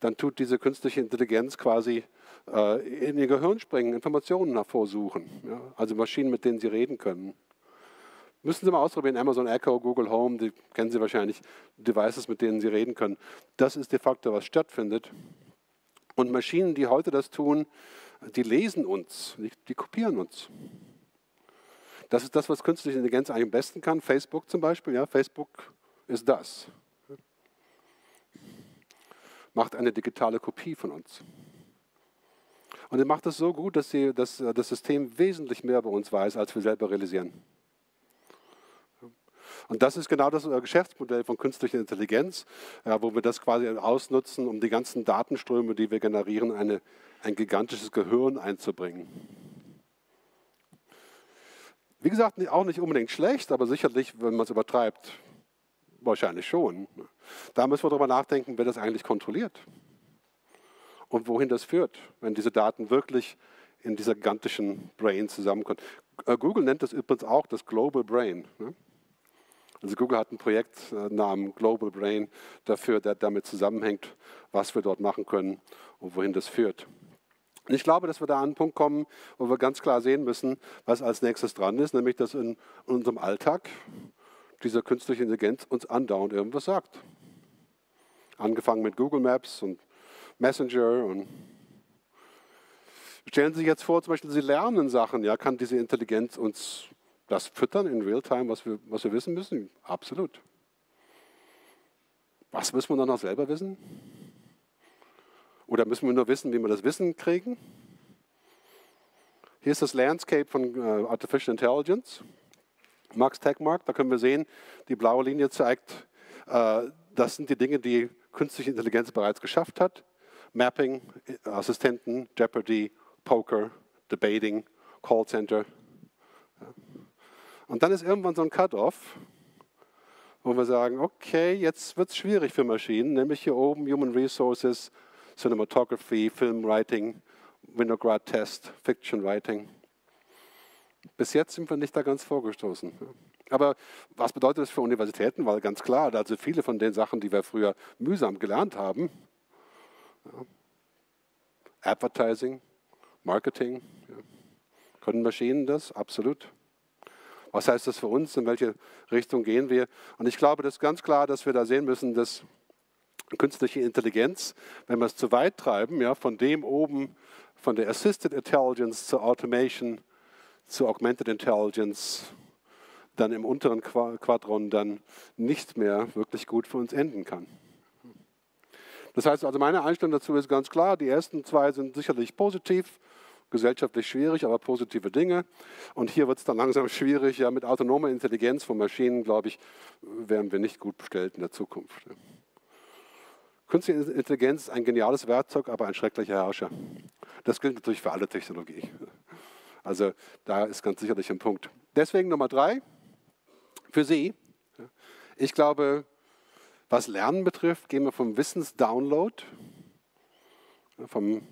dann tut diese künstliche Intelligenz quasi in Ihr Gehirn springen, Informationen hervorsuchen. Also Maschinen, mit denen Sie reden können. Müssen Sie mal ausprobieren, Amazon Echo, Google Home, die kennen Sie wahrscheinlich, Devices, mit denen Sie reden können. Das ist de facto, was stattfindet. Und Maschinen, die heute das tun, die lesen uns, die, die kopieren uns. Das ist das, was künstliche Intelligenz eigentlich am besten kann. Facebook zum Beispiel, ja, Facebook ist das. Macht eine digitale Kopie von uns. Und er macht das so gut, dass, sie, dass das System wesentlich mehr über uns weiß, als wir selber realisieren. Und das ist genau das Geschäftsmodell von künstlicher Intelligenz, ja, wo wir das quasi ausnutzen, um die ganzen Datenströme, die wir generieren, eine, ein gigantisches Gehirn einzubringen. Wie gesagt, auch nicht unbedingt schlecht, aber sicherlich, wenn man es übertreibt, wahrscheinlich schon. Da müssen wir darüber nachdenken, wer das eigentlich kontrolliert und wohin das führt, wenn diese Daten wirklich in dieser gigantischen Brain zusammenkommen. Google nennt das übrigens auch das Global Brain. Also Google hat ein Projekt namens Global Brain dafür, der damit zusammenhängt, was wir dort machen können und wohin das führt. Und ich glaube, dass wir da an einen Punkt kommen, wo wir ganz klar sehen müssen, was als nächstes dran ist, nämlich dass in unserem Alltag diese künstliche Intelligenz uns andauernd irgendwas sagt. Angefangen mit Google Maps und Messenger. Und stellen Sie sich jetzt vor, zum Beispiel, Sie lernen Sachen. Ja, kann diese Intelligenz uns das füttern in Realtime, was wir, was wir wissen müssen? Absolut. Was müssen wir dann noch selber wissen? Oder müssen wir nur wissen, wie wir das Wissen kriegen? Hier ist das Landscape von äh, Artificial Intelligence. Max Tegmark, da können wir sehen, die blaue Linie zeigt, äh, das sind die Dinge, die künstliche Intelligenz bereits geschafft hat. Mapping, Assistenten, Jeopardy, Poker, Debating, Callcenter. Und dann ist irgendwann so ein Cut-off, wo wir sagen, okay, jetzt wird es schwierig für Maschinen, nämlich hier oben Human Resources, Cinematography, Filmwriting, Winograd-Test, Fiction-Writing. Bis jetzt sind wir nicht da ganz vorgestoßen. Aber was bedeutet das für Universitäten? Weil ganz klar, also viele von den Sachen, die wir früher mühsam gelernt haben, ja, Advertising, Marketing, ja, können Maschinen das? Absolut. Was heißt das für uns? In welche Richtung gehen wir? Und ich glaube, das ist ganz klar, dass wir da sehen müssen, dass künstliche Intelligenz, wenn wir es zu weit treiben, ja, von dem oben, von der Assisted Intelligence zur Automation, zu Augmented Intelligence, dann im unteren Quadron dann nicht mehr wirklich gut für uns enden kann. Das heißt also, meine Einstellung dazu ist ganz klar, die ersten zwei sind sicherlich positiv, gesellschaftlich schwierig, aber positive Dinge. Und hier wird es dann langsam schwierig, ja, mit autonomer Intelligenz von Maschinen, glaube ich, wären wir nicht gut bestellt in der Zukunft. Künstliche Intelligenz ist ein geniales Werkzeug, aber ein schrecklicher Herrscher. Das gilt natürlich für alle Technologie. Also da ist ganz sicherlich ein Punkt. Deswegen Nummer drei, für Sie. Ich glaube, was Lernen betrifft, gehen wir vom Wissensdownload, vom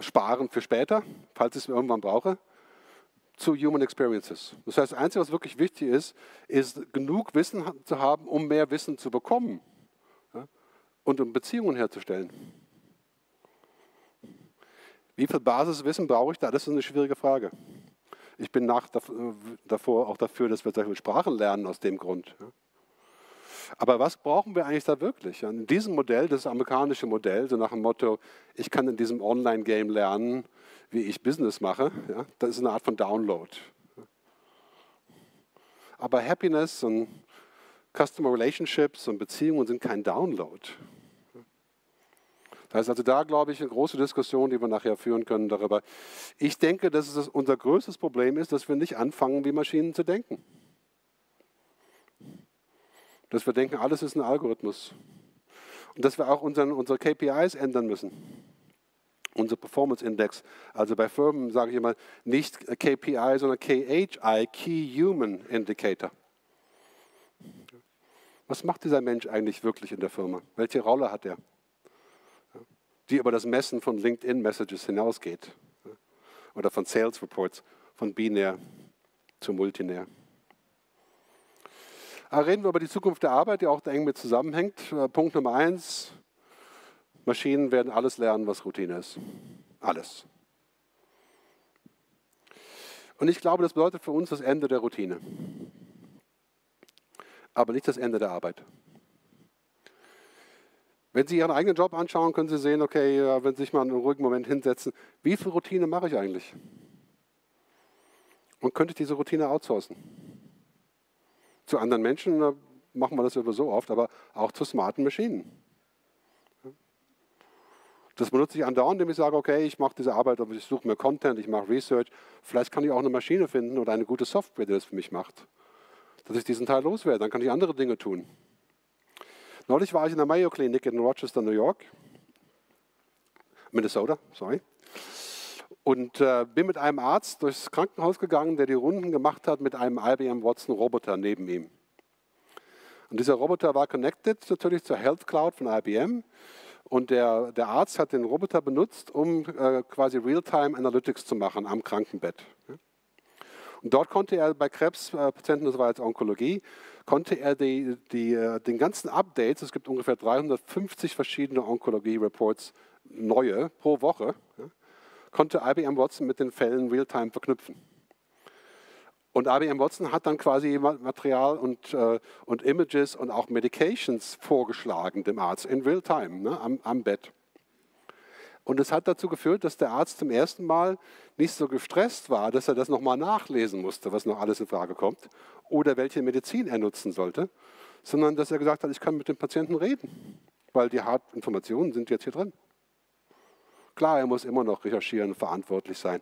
Sparen für später, falls ich es irgendwann brauche, zu Human Experiences. Das heißt, das Einzige, was wirklich wichtig ist, ist genug Wissen zu haben, um mehr Wissen zu bekommen und um Beziehungen herzustellen. Wie viel Basiswissen brauche ich da? Das ist eine schwierige Frage. Ich bin nach, davor auch dafür, dass wir zum Beispiel Sprachen lernen aus dem Grund. Aber was brauchen wir eigentlich da wirklich? In diesem Modell, das amerikanische Modell, so nach dem Motto, ich kann in diesem Online-Game lernen, wie ich Business mache, das ist eine Art von Download. Aber Happiness und Customer Relationships und Beziehungen sind kein Download. Das heißt also, da glaube ich, eine große Diskussion, die wir nachher führen können darüber. Ich denke, dass es unser größtes Problem ist, dass wir nicht anfangen, wie Maschinen zu denken. Dass wir denken, alles ist ein Algorithmus. Und dass wir auch unseren, unsere K P Is ändern müssen. Unser Performance Index. Also bei Firmen sage ich immer, nicht K P I, sondern K H I, Key Human Indicator. Was macht dieser Mensch eigentlich wirklich in der Firma? Welche Rolle hat er? Die über das Messen von LinkedIn-Messages hinausgeht oder von Sales Reports, von Binär. zu Multinär. Aber reden wir über die Zukunft der Arbeit, die auch eng mit zusammenhängt. Punkt Nummer eins, Maschinen werden alles lernen, was Routine ist. Alles. Und ich glaube, das bedeutet für uns das Ende der Routine. Aber nicht das Ende der Arbeit. Wenn Sie Ihren eigenen Job anschauen, können Sie sehen, okay, wenn Sie sich mal einen ruhigen Moment hinsetzen, wie viel Routine mache ich eigentlich? Und könnte ich diese Routine outsourcen? Zu anderen Menschen machen wir das immer so oft, aber auch zu smarten Maschinen. Das benutze ich andauernd, indem ich sage, okay, ich mache diese Arbeit, ich suche mir Content, ich mache Research. Vielleicht kann ich auch eine Maschine finden oder eine gute Software, die das für mich macht. Dass ich diesen Teil loswerde, dann kann ich andere Dinge tun. Neulich war ich in der Mayo Klinik in Rochester, New York, Minnesota, sorry, und äh, bin mit einem Arzt durchs Krankenhaus gegangen, der die Runden gemacht hat mit einem I B M Watson Roboter neben ihm. Und dieser Roboter war connected natürlich zur Health Cloud von I B M und der, der Arzt hat den Roboter benutzt, um äh, quasi Real-Time Analytics zu machen am Krankenbett. Und dort konnte er bei Krebspatienten, das war jetzt Onkologie, konnte er die, die, den ganzen Updates, es gibt ungefähr dreihundertfünfzig verschiedene Onkologie-Reports, neue pro Woche, konnte I B M Watson mit den Fällen real-time verknüpfen. Und I B M Watson hat dann quasi Material und, und Images und auch Medications vorgeschlagen dem Arzt in real-time, ne, am, am Bett. Und es hat dazu geführt, dass der Arzt zum ersten Mal nicht so gestresst war, dass er das nochmal nachlesen musste, was noch alles in Frage kommt oder welche Medizin er nutzen sollte, sondern dass er gesagt hat, ich kann mit dem Patienten reden, weil die harten Informationen sind jetzt hier drin. Klar, er muss immer noch recherchieren und verantwortlich sein,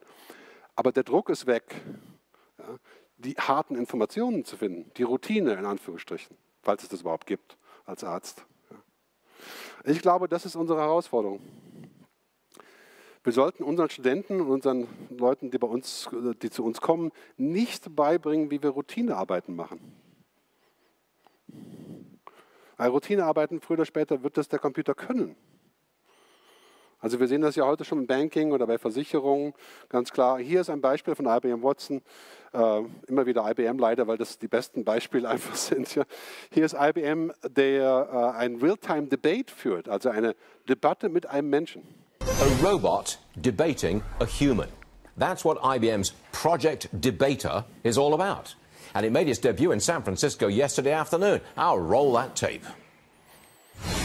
aber der Druck ist weg, ja, die harten Informationen zu finden, die Routine in Anführungsstrichen, falls es das überhaupt gibt als Arzt. Ich glaube, das ist unsere Herausforderung. Wir sollten unseren Studenten und unseren Leuten, die, bei uns, die zu uns kommen, nicht beibringen, wie wir Routinearbeiten machen. Weil Routinearbeiten, früher oder später, wird das der Computer können. Also wir sehen das ja heute schon im Banking oder bei Versicherungen, ganz klar. Hier ist ein Beispiel von I B M Watson, äh, immer wieder I B M leider, weil das die besten Beispiele einfach sind. Ja. Hier ist I B M, der äh, ein Real-Time-Debate führt, also eine Debatte mit einem Menschen. A robot debating a human. That's what I B M's Project Debater is all about. And it made its debut in San Francisco yesterday afternoon. I'll roll that tape.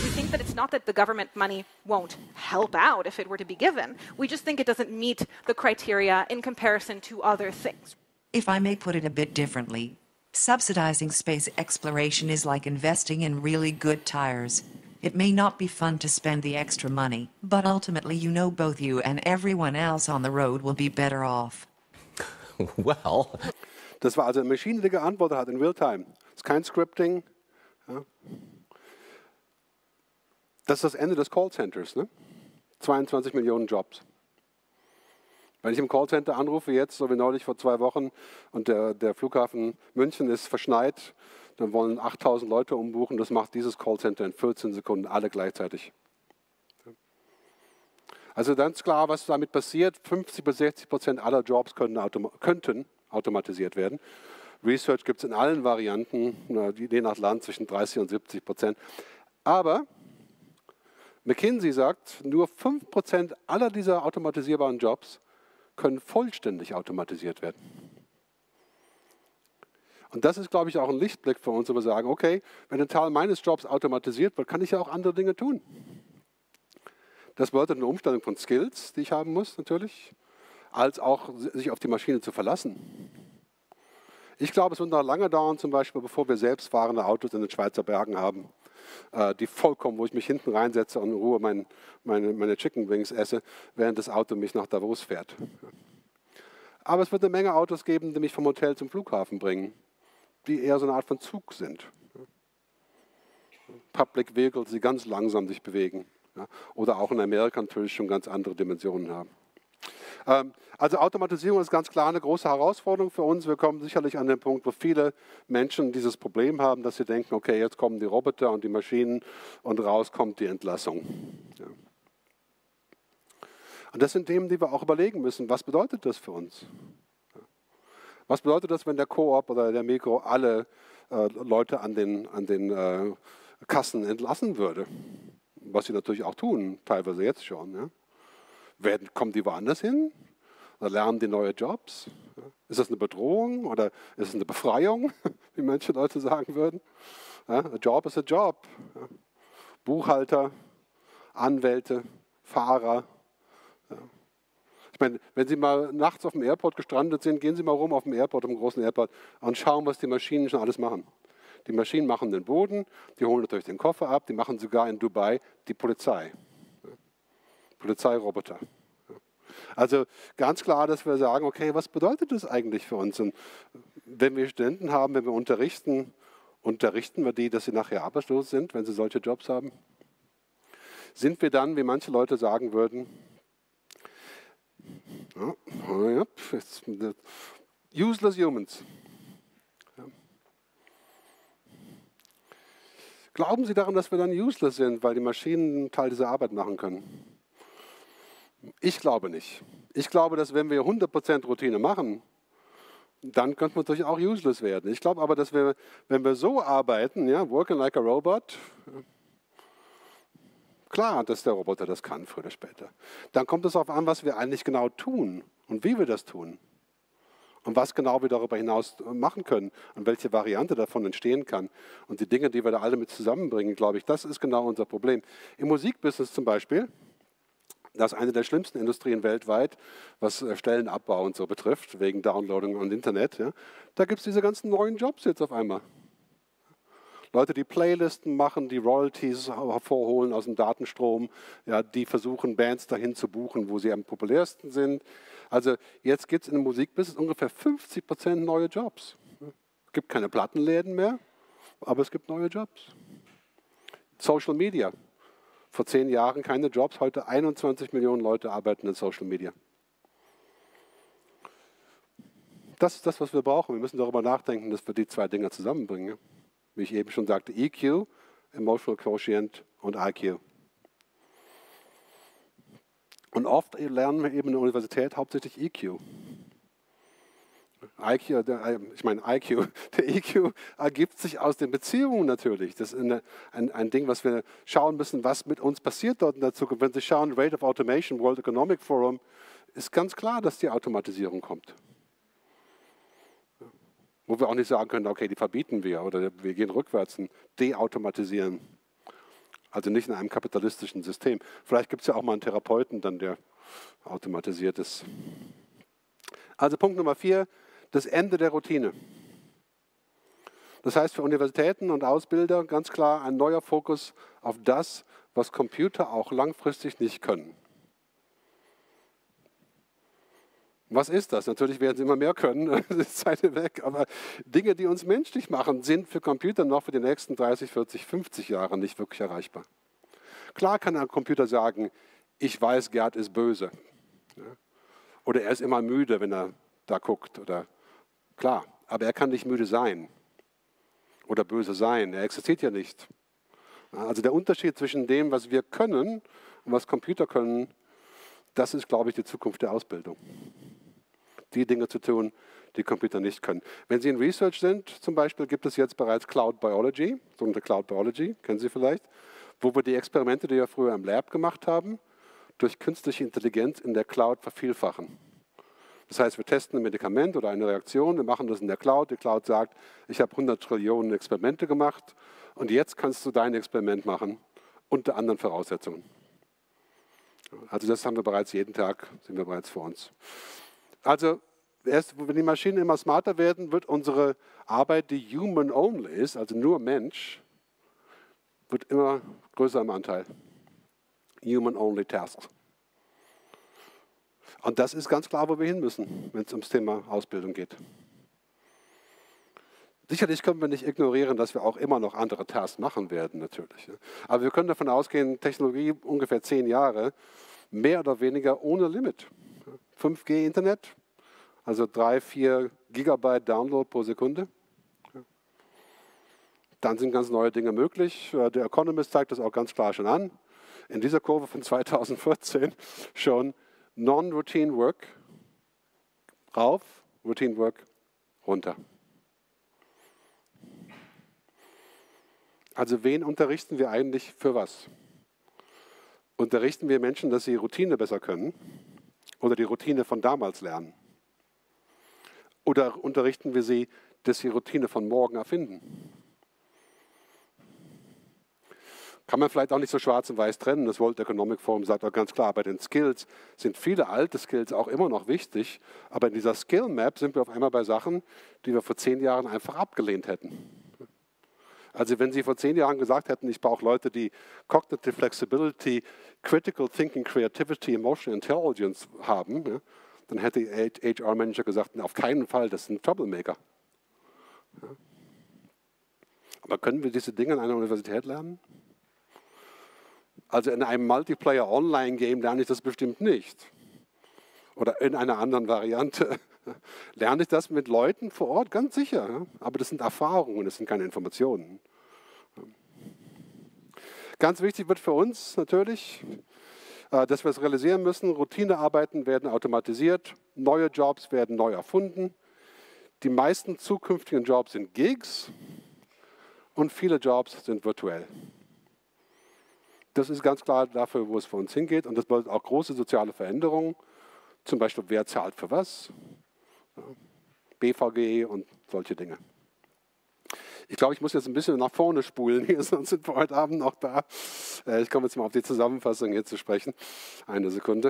We think that it's not that the government money won't help out if it were to be given. We just think it doesn't meet the criteria in comparison to other things. If I may put it a bit differently, subsidizing space exploration is like investing in really good tires. It may not be fun to spend the extra money, but ultimately you know both you and everyone else on the road will be better off. Well. Das war also eine Maschine, die geantwortet hat in Real-Time. Es ist kein Scripting. Ja. Das ist das Ende des Callcenters, ne? zweiundzwanzig Millionen Jobs. Wenn ich im Callcenter anrufe jetzt, so wie neulich vor zwei Wochen, und der, der Flughafen München ist verschneit, dann wollen achttausend Leute umbuchen. Das macht dieses Callcenter in vierzehn Sekunden alle gleichzeitig. Also ganz klar, was damit passiert, fünfzig bis sechzig Prozent aller Jobs können autom- könnten automatisiert werden. Research gibt es in allen Varianten, je nach Land zwischen dreißig und siebzig Prozent. Aber McKinsey sagt, nur fünf Prozent aller dieser automatisierbaren Jobs können vollständig automatisiert werden. Und das ist, glaube ich, auch ein Lichtblick für uns, wo wir sagen, okay, wenn ein Teil meines Jobs automatisiert wird, kann ich ja auch andere Dinge tun. Das bedeutet eine Umstellung von Skills, die ich haben muss natürlich, als auch sich auf die Maschine zu verlassen. Ich glaube, es wird noch lange dauern, zum Beispiel, bevor wir selbstfahrende Autos in den Schweizer Bergen haben, die vollkommen, wo ich mich hinten reinsetze und in Ruhe meine, meine, meine Chicken Wings esse, während das Auto mich nach Davos fährt. Aber es wird eine Menge Autos geben, die mich vom Hotel zum Flughafen bringen, die eher so eine Art von Zug sind. Public Vehicles, die ganz langsam sich bewegen. Oder auch in Amerika natürlich schon ganz andere Dimensionen haben. Also Automatisierung ist ganz klar eine große Herausforderung für uns. Wir kommen sicherlich an den Punkt, wo viele Menschen dieses Problem haben, dass sie denken, okay, jetzt kommen die Roboter und die Maschinen und raus kommt die Entlassung. Und das sind Themen, die wir auch überlegen müssen. Was bedeutet das für uns? Was bedeutet das, wenn der Coop oder der Mikro alle äh, Leute an den, an den äh, Kassen entlassen würde? Was sie natürlich auch tun, teilweise jetzt schon. Ja? Werden, kommen die woanders hin? Oder lernen die neue Jobs? Ist das eine Bedrohung oder ist es eine Befreiung, wie manche Leute sagen würden? Ja, a job is a job. Ja. Buchhalter, Anwälte, Fahrer. Ja. Ich meine, wenn Sie mal nachts auf dem Airport gestrandet sind, gehen Sie mal rum auf dem Airport, auf dem großen Airport und schauen, was die Maschinen schon alles machen. Die Maschinen machen den Boden, die holen natürlich den Koffer ab, die machen sogar in Dubai die Polizei. Ja. Polizeiroboter. Ja. Also ganz klar, dass wir sagen, okay, was bedeutet das eigentlich für uns? Und wenn wir Studenten haben, wenn wir unterrichten, unterrichten wir die, dass sie nachher arbeitslos sind, wenn sie solche Jobs haben? Sind wir dann, wie manche Leute sagen würden, oh, oh ja, jetzt, useless humans. Ja. Glauben Sie daran, dass wir dann useless sind, weil die Maschinen einen Teil dieser Arbeit machen können? Ich glaube nicht. Ich glaube, dass wenn wir hundert Prozent Routine machen, dann könnte man natürlich auch useless werden. Ich glaube aber, dass wir, wenn wir so arbeiten, ja, working like a robot, klar, dass der Roboter das kann, früher oder später. Dann kommt es darauf an, was wir eigentlich genau tun und wie wir das tun. Und was genau wir darüber hinaus machen können und welche Variante davon entstehen kann. Und die Dinge, die wir da alle mit zusammenbringen, glaube ich, das ist genau unser Problem. Im Musikbusiness zum Beispiel, das ist eine der schlimmsten Industrien weltweit, was Stellenabbau und so betrifft, wegen Downloading und Internet. Ja. Da gibt es diese ganzen neuen Jobs jetzt auf einmal. Leute, die Playlisten machen, die Royalties hervorholen aus dem Datenstrom, ja, die versuchen, Bands dahin zu buchen, wo sie am populärsten sind. Also jetzt gibt es in der Musikbusiness ungefähr fünfzig Prozent neue Jobs. Es gibt keine Plattenläden mehr, aber es gibt neue Jobs. Social Media. Vor zehn Jahren keine Jobs, heute einundzwanzig Millionen Leute arbeiten in Social Media. Das ist das, was wir brauchen. Wir müssen darüber nachdenken, dass wir die zwei Dinge zusammenbringen. Wie ich eben schon sagte, E Q, Emotional Quotient und I Q. Und oft lernen wir eben in der Universität hauptsächlich E Q. I Q, der, ich meine I Q, der E Q ergibt sich aus den Beziehungen natürlich. Das ist eine, ein, ein Ding, was wir schauen müssen, was mit uns passiert dort in der Zukunft. Wenn Sie schauen, Rate of Automation, World Economic Forum, ist ganz klar, dass die Automatisierung kommt. Wo wir auch nicht sagen können, okay, die verbieten wir oder wir gehen rückwärts und deautomatisieren. Also nicht in einem kapitalistischen System. Vielleicht gibt es ja auch mal einen Therapeuten, dann, der automatisiert ist. Also Punkt Nummer vier, das Ende der Routine. Das heißt für Universitäten und Ausbilder ganz klar ein neuer Fokus auf das, was Computer auch langfristig nicht können. Was ist das? Natürlich werden sie immer mehr können, die Zeit weg, aber Dinge, die uns menschlich machen, sind für Computer noch für die nächsten dreißig, vierzig, fünfzig Jahre nicht wirklich erreichbar. Klar kann ein Computer sagen, ich weiß, Gerd ist böse. Oder er ist immer müde, wenn er da guckt. Oder klar, aber er kann nicht müde sein oder böse sein. Er existiert ja nicht. Also der Unterschied zwischen dem, was wir können und was Computer können, das ist, glaube ich, die Zukunft der Ausbildung. Die Dinge zu tun, die Computer nicht können. Wenn Sie in Research sind, zum Beispiel, gibt es jetzt bereits Cloud Biology, so eine Cloud Biology, kennen Sie vielleicht, wo wir die Experimente, die wir früher im Lab gemacht haben, durch künstliche Intelligenz in der Cloud vervielfachen. Das heißt, wir testen ein Medikament oder eine Reaktion, wir machen das in der Cloud. Die Cloud sagt, ich habe hundert Trillionen Experimente gemacht und jetzt kannst du dein Experiment machen, unter anderen Voraussetzungen. Also das haben wir bereits jeden Tag, sind wir bereits vor uns. Also erst, wenn die Maschinen immer smarter werden, wird unsere Arbeit, die human only ist, also nur Mensch, wird immer größer im Anteil. Human-only Tasks. Und das ist ganz klar, wo wir hin müssen, wenn es ums Thema Ausbildung geht. Sicherlich können wir nicht ignorieren, dass wir auch immer noch andere Tasks machen werden, natürlich. Aber wir können davon ausgehen, Technologie ungefähr zehn Jahre, mehr oder weniger ohne Limit. fünf G Internet, also drei, vier Gigabyte Download pro Sekunde. Dann sind ganz neue Dinge möglich. Der Economist zeigt das auch ganz klar schon an. In dieser Kurve von zweitausendvierzehn schon Non-Routine Work rauf, Routine Work runter. Also wen unterrichten wir eigentlich für was? Unterrichten wir Menschen, dass sie Routine besser können oder die Routine von damals lernen? Oder unterrichten wir sie, dass sie Routine von morgen erfinden? Kann man vielleicht auch nicht so schwarz und weiß trennen. Das World Economic Forum sagt auch ganz klar, bei den Skills sind viele alte Skills auch immer noch wichtig, aber in dieser Skill Map sind wir auf einmal bei Sachen, die wir vor zehn Jahren einfach abgelehnt hätten. Also wenn Sie vor zehn Jahren gesagt hätten, ich brauche Leute, die Cognitive Flexibility, Critical Thinking, Creativity, Emotional Intelligence haben, ja, dann hätte H R-Manager gesagt, auf keinen Fall, das sind Troublemaker. Ja. Aber können wir diese Dinge an einer Universität lernen? Also in einem Multiplayer-Online-Game lerne ich das bestimmt nicht. Oder in einer anderen Variante lerne ich das mit Leuten vor Ort, ganz sicher. Aber das sind Erfahrungen, das sind keine Informationen. Ganz wichtig wird für uns natürlich, dass wir es realisieren müssen, Routinearbeiten werden automatisiert, neue Jobs werden neu erfunden, die meisten zukünftigen Jobs sind Gigs und viele Jobs sind virtuell. Das ist ganz klar dafür, wo es für uns hingeht. Und das bedeutet auch große soziale Veränderungen. Zum Beispiel, wer zahlt für was? B V G und solche Dinge. Ich glaube, ich muss jetzt ein bisschen nach vorne spulen hier, sonst sind wir heute Abend noch da. Ich komme jetzt mal auf die Zusammenfassung hier zu sprechen. Eine Sekunde.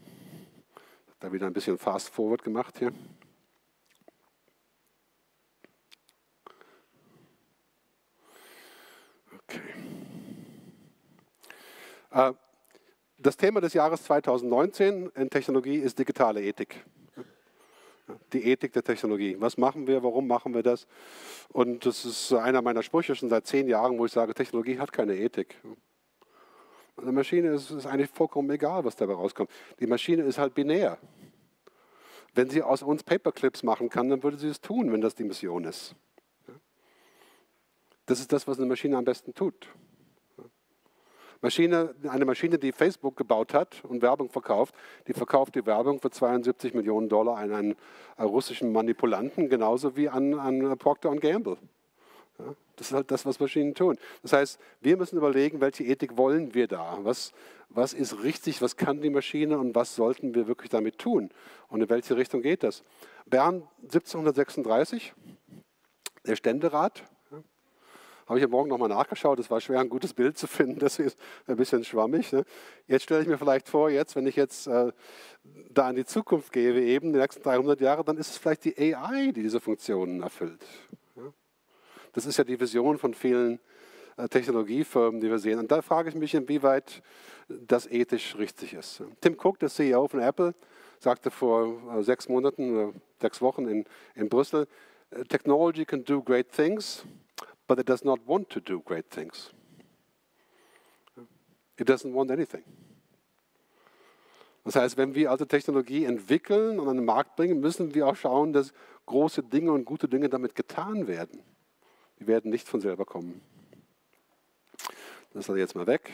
Ich habe da wieder ein bisschen fast forward gemacht hier. Okay. Das Thema des Jahres zweitausendneunzehn in Technologie ist digitale Ethik. Die Ethik der Technologie. Was machen wir, warum machen wir das? Und das ist einer meiner Sprüche schon seit zehn Jahren, wo ich sage, Technologie hat keine Ethik. Eine Maschine ist, ist eigentlich vollkommen egal, was dabei rauskommt. Die Maschine ist halt binär. Wenn sie aus uns Paperclips machen kann, dann würde sie es tun, wenn das die Mission ist. Das ist das, was eine Maschine am besten tut. Maschine, eine Maschine, die Facebook gebaut hat und Werbung verkauft, die verkauft die Werbung für zweiundsiebzig Millionen Dollar an einen russischen Manipulanten, genauso wie an, an Procter und Gamble. Ja, das ist halt das, was Maschinen tun. Das heißt, wir müssen überlegen, welche Ethik wollen wir da? Was, was ist richtig, was kann die Maschine und was sollten wir wirklich damit tun? Und in welche Richtung geht das? Bern siebzehnhundertsechsunddreißig, der Ständerat. Habe ich ja morgen nochmal nachgeschaut, es war schwer, ein gutes Bild zu finden, das ist ein bisschen schwammig. Ne? Jetzt stelle ich mir vielleicht vor, jetzt, wenn ich jetzt äh, da in die Zukunft gehe, eben die nächsten dreihundert Jahre, dann ist es vielleicht die A I, die diese Funktionen erfüllt. Ja? Das ist ja die Vision von vielen äh, Technologiefirmen, die wir sehen. Und da frage ich mich, inwieweit das ethisch richtig ist. Tim Cook, der C E O von Apple, sagte vor äh, sechs Monaten, äh, sechs Wochen in, in Brüssel, Technology can do great things, but it does not want to do great things. It doesn't want anything. Das heißt, wenn wir also Technologie entwickeln und an den Markt bringen, müssen wir auch schauen, dass große Dinge und gute Dinge damit getan werden. Die werden nicht von selber kommen. Das lasse ich jetzt mal weg.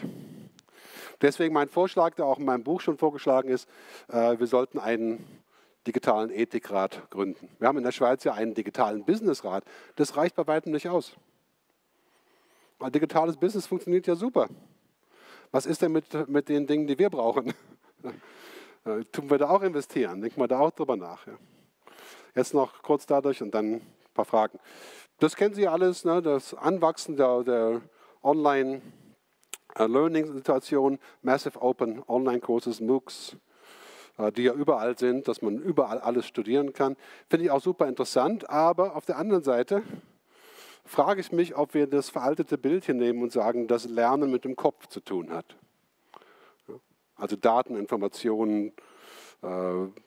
Deswegen mein Vorschlag, der auch in meinem Buch schon vorgeschlagen ist, wir sollten einen digitalen Ethikrat gründen. Wir haben in der Schweiz ja einen digitalen Businessrat. Das reicht bei weitem nicht aus. Weil digitales Business funktioniert ja super. Was ist denn mit, mit den Dingen, die wir brauchen? Tun wir da auch investieren? Denken wir da auch drüber nach. Ja. Jetzt noch kurz dadurch und dann ein paar Fragen. Das kennen Sie alles, ne? Das Anwachsen der, der Online-Learning-Situation, Massive Open Online-Kurses, MOOCs, die ja überall sind, dass man überall alles studieren kann. Finde ich auch super interessant, aber auf der anderen Seite frage ich mich, ob wir das veraltete Bild hier nehmen und sagen, dass Lernen mit dem Kopf zu tun hat. Also Daten, Informationen,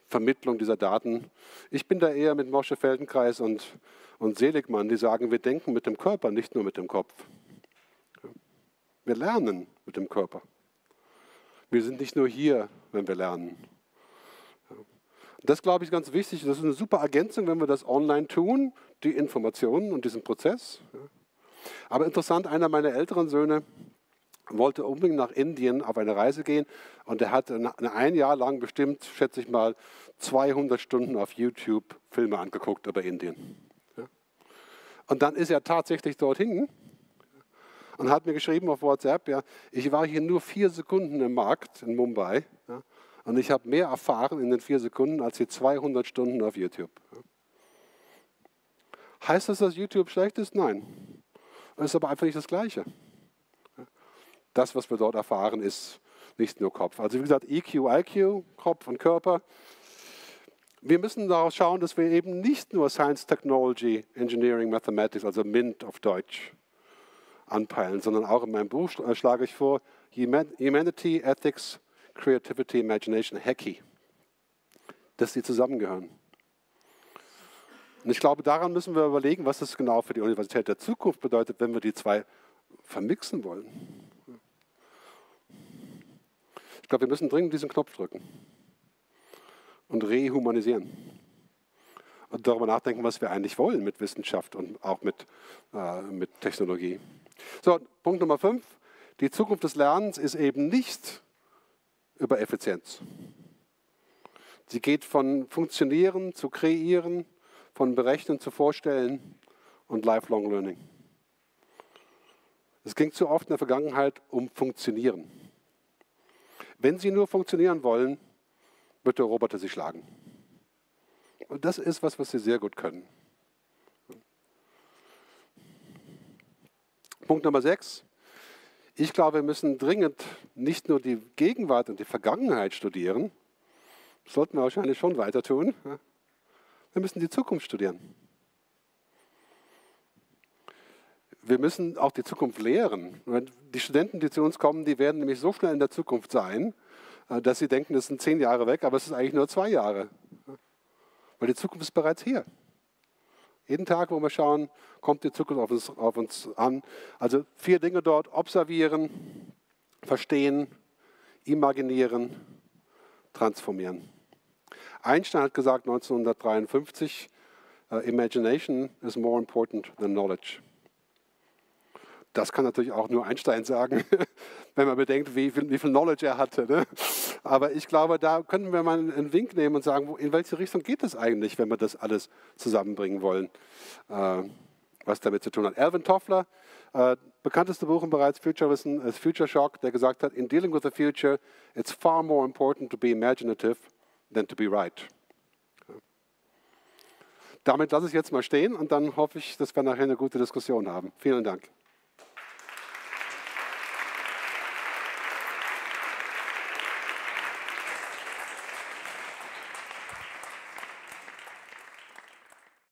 Vermittlung dieser Daten. Ich bin da eher mit Mosche Feldenkreis und, und Seligmann, die sagen, wir denken mit dem Körper, nicht nur mit dem Kopf. Wir lernen mit dem Körper. Wir sind nicht nur hier, wenn wir lernen. Das, glaube ich, ist ganz wichtig. Das ist eine super Ergänzung, wenn wir das online tun, die Informationen und diesen Prozess. Aber interessant, einer meiner älteren Söhne wollte unbedingt nach Indien auf eine Reise gehen und er hat ein Jahr lang bestimmt, schätze ich mal, zweihundert Stunden auf YouTube Filme angeguckt über Indien. Und dann ist er tatsächlich dorthin und hat mir geschrieben auf WhatsApp, ja, ich war hier nur vier Sekunden im Markt in Mumbai, ja, und ich habe mehr erfahren in den vier Sekunden als die zweihundert Stunden auf YouTube. Heißt das, dass YouTube schlecht ist? Nein. Das ist aber einfach nicht das Gleiche. Das, was wir dort erfahren, ist nicht nur Kopf. Also wie gesagt, E Q, I Q, Kopf und Körper. Wir müssen darauf schauen, dass wir eben nicht nur Science, Technology, Engineering, Mathematics, also MINT auf Deutsch, anpeilen, sondern auch in meinem Buch schlage ich vor, Humanity, Ethics, Creativity, Imagination, Hacky, dass die zusammengehören. Und ich glaube, daran müssen wir überlegen, was das genau für die Universität der Zukunft bedeutet, wenn wir die zwei vermixen wollen. Ich glaube, wir müssen dringend diesen Knopf drücken und rehumanisieren und darüber nachdenken, was wir eigentlich wollen mit Wissenschaft und auch mit, äh, mit Technologie. So, Punkt Nummer fünf. Die Zukunft des Lernens ist eben nicht über Effizienz. Sie geht von Funktionieren zu Kreieren, von Berechnen zu Vorstellen und Lifelong Learning. Es ging zu oft in der Vergangenheit um Funktionieren. Wenn Sie nur funktionieren wollen, wird der Roboter Sie schlagen. Und das ist was, was Sie sehr gut können. Punkt Nummer sechs. Ich glaube, wir müssen dringend nicht nur die Gegenwart und die Vergangenheit studieren, das sollten wir wahrscheinlich schon weiter tun, wir müssen die Zukunft studieren. Wir müssen auch die Zukunft lehren. Die Studenten, die zu uns kommen, die werden nämlich so schnell in der Zukunft sein, dass sie denken, das sind zehn Jahre weg, aber es ist eigentlich nur zwei Jahre. Weil die Zukunft ist bereits hier. Jeden Tag, wo wir schauen, kommt die Zukunft auf uns, auf uns an. Also vier Dinge dort: observieren, verstehen, imaginieren, transformieren. Einstein hat gesagt neunzehnhundertdreiundfünfzig, Imagination is more important than knowledge. Das kann natürlich auch nur Einstein sagen, wenn man bedenkt, wie viel, wie viel Knowledge er hatte. Ne? Aber ich glaube, da könnten wir mal einen Wink nehmen und sagen, in welche Richtung geht es eigentlich, wenn wir das alles zusammenbringen wollen, äh, was damit zu tun hat. Alvin Toffler, äh, bekannteste Buch im Bereich Futurism, ist Future Shock, der gesagt hat, in dealing with the future, it's far more important to be imaginative than to be right. Damit lasse ich jetzt mal stehen und dann hoffe ich, dass wir nachher eine gute Diskussion haben. Vielen Dank.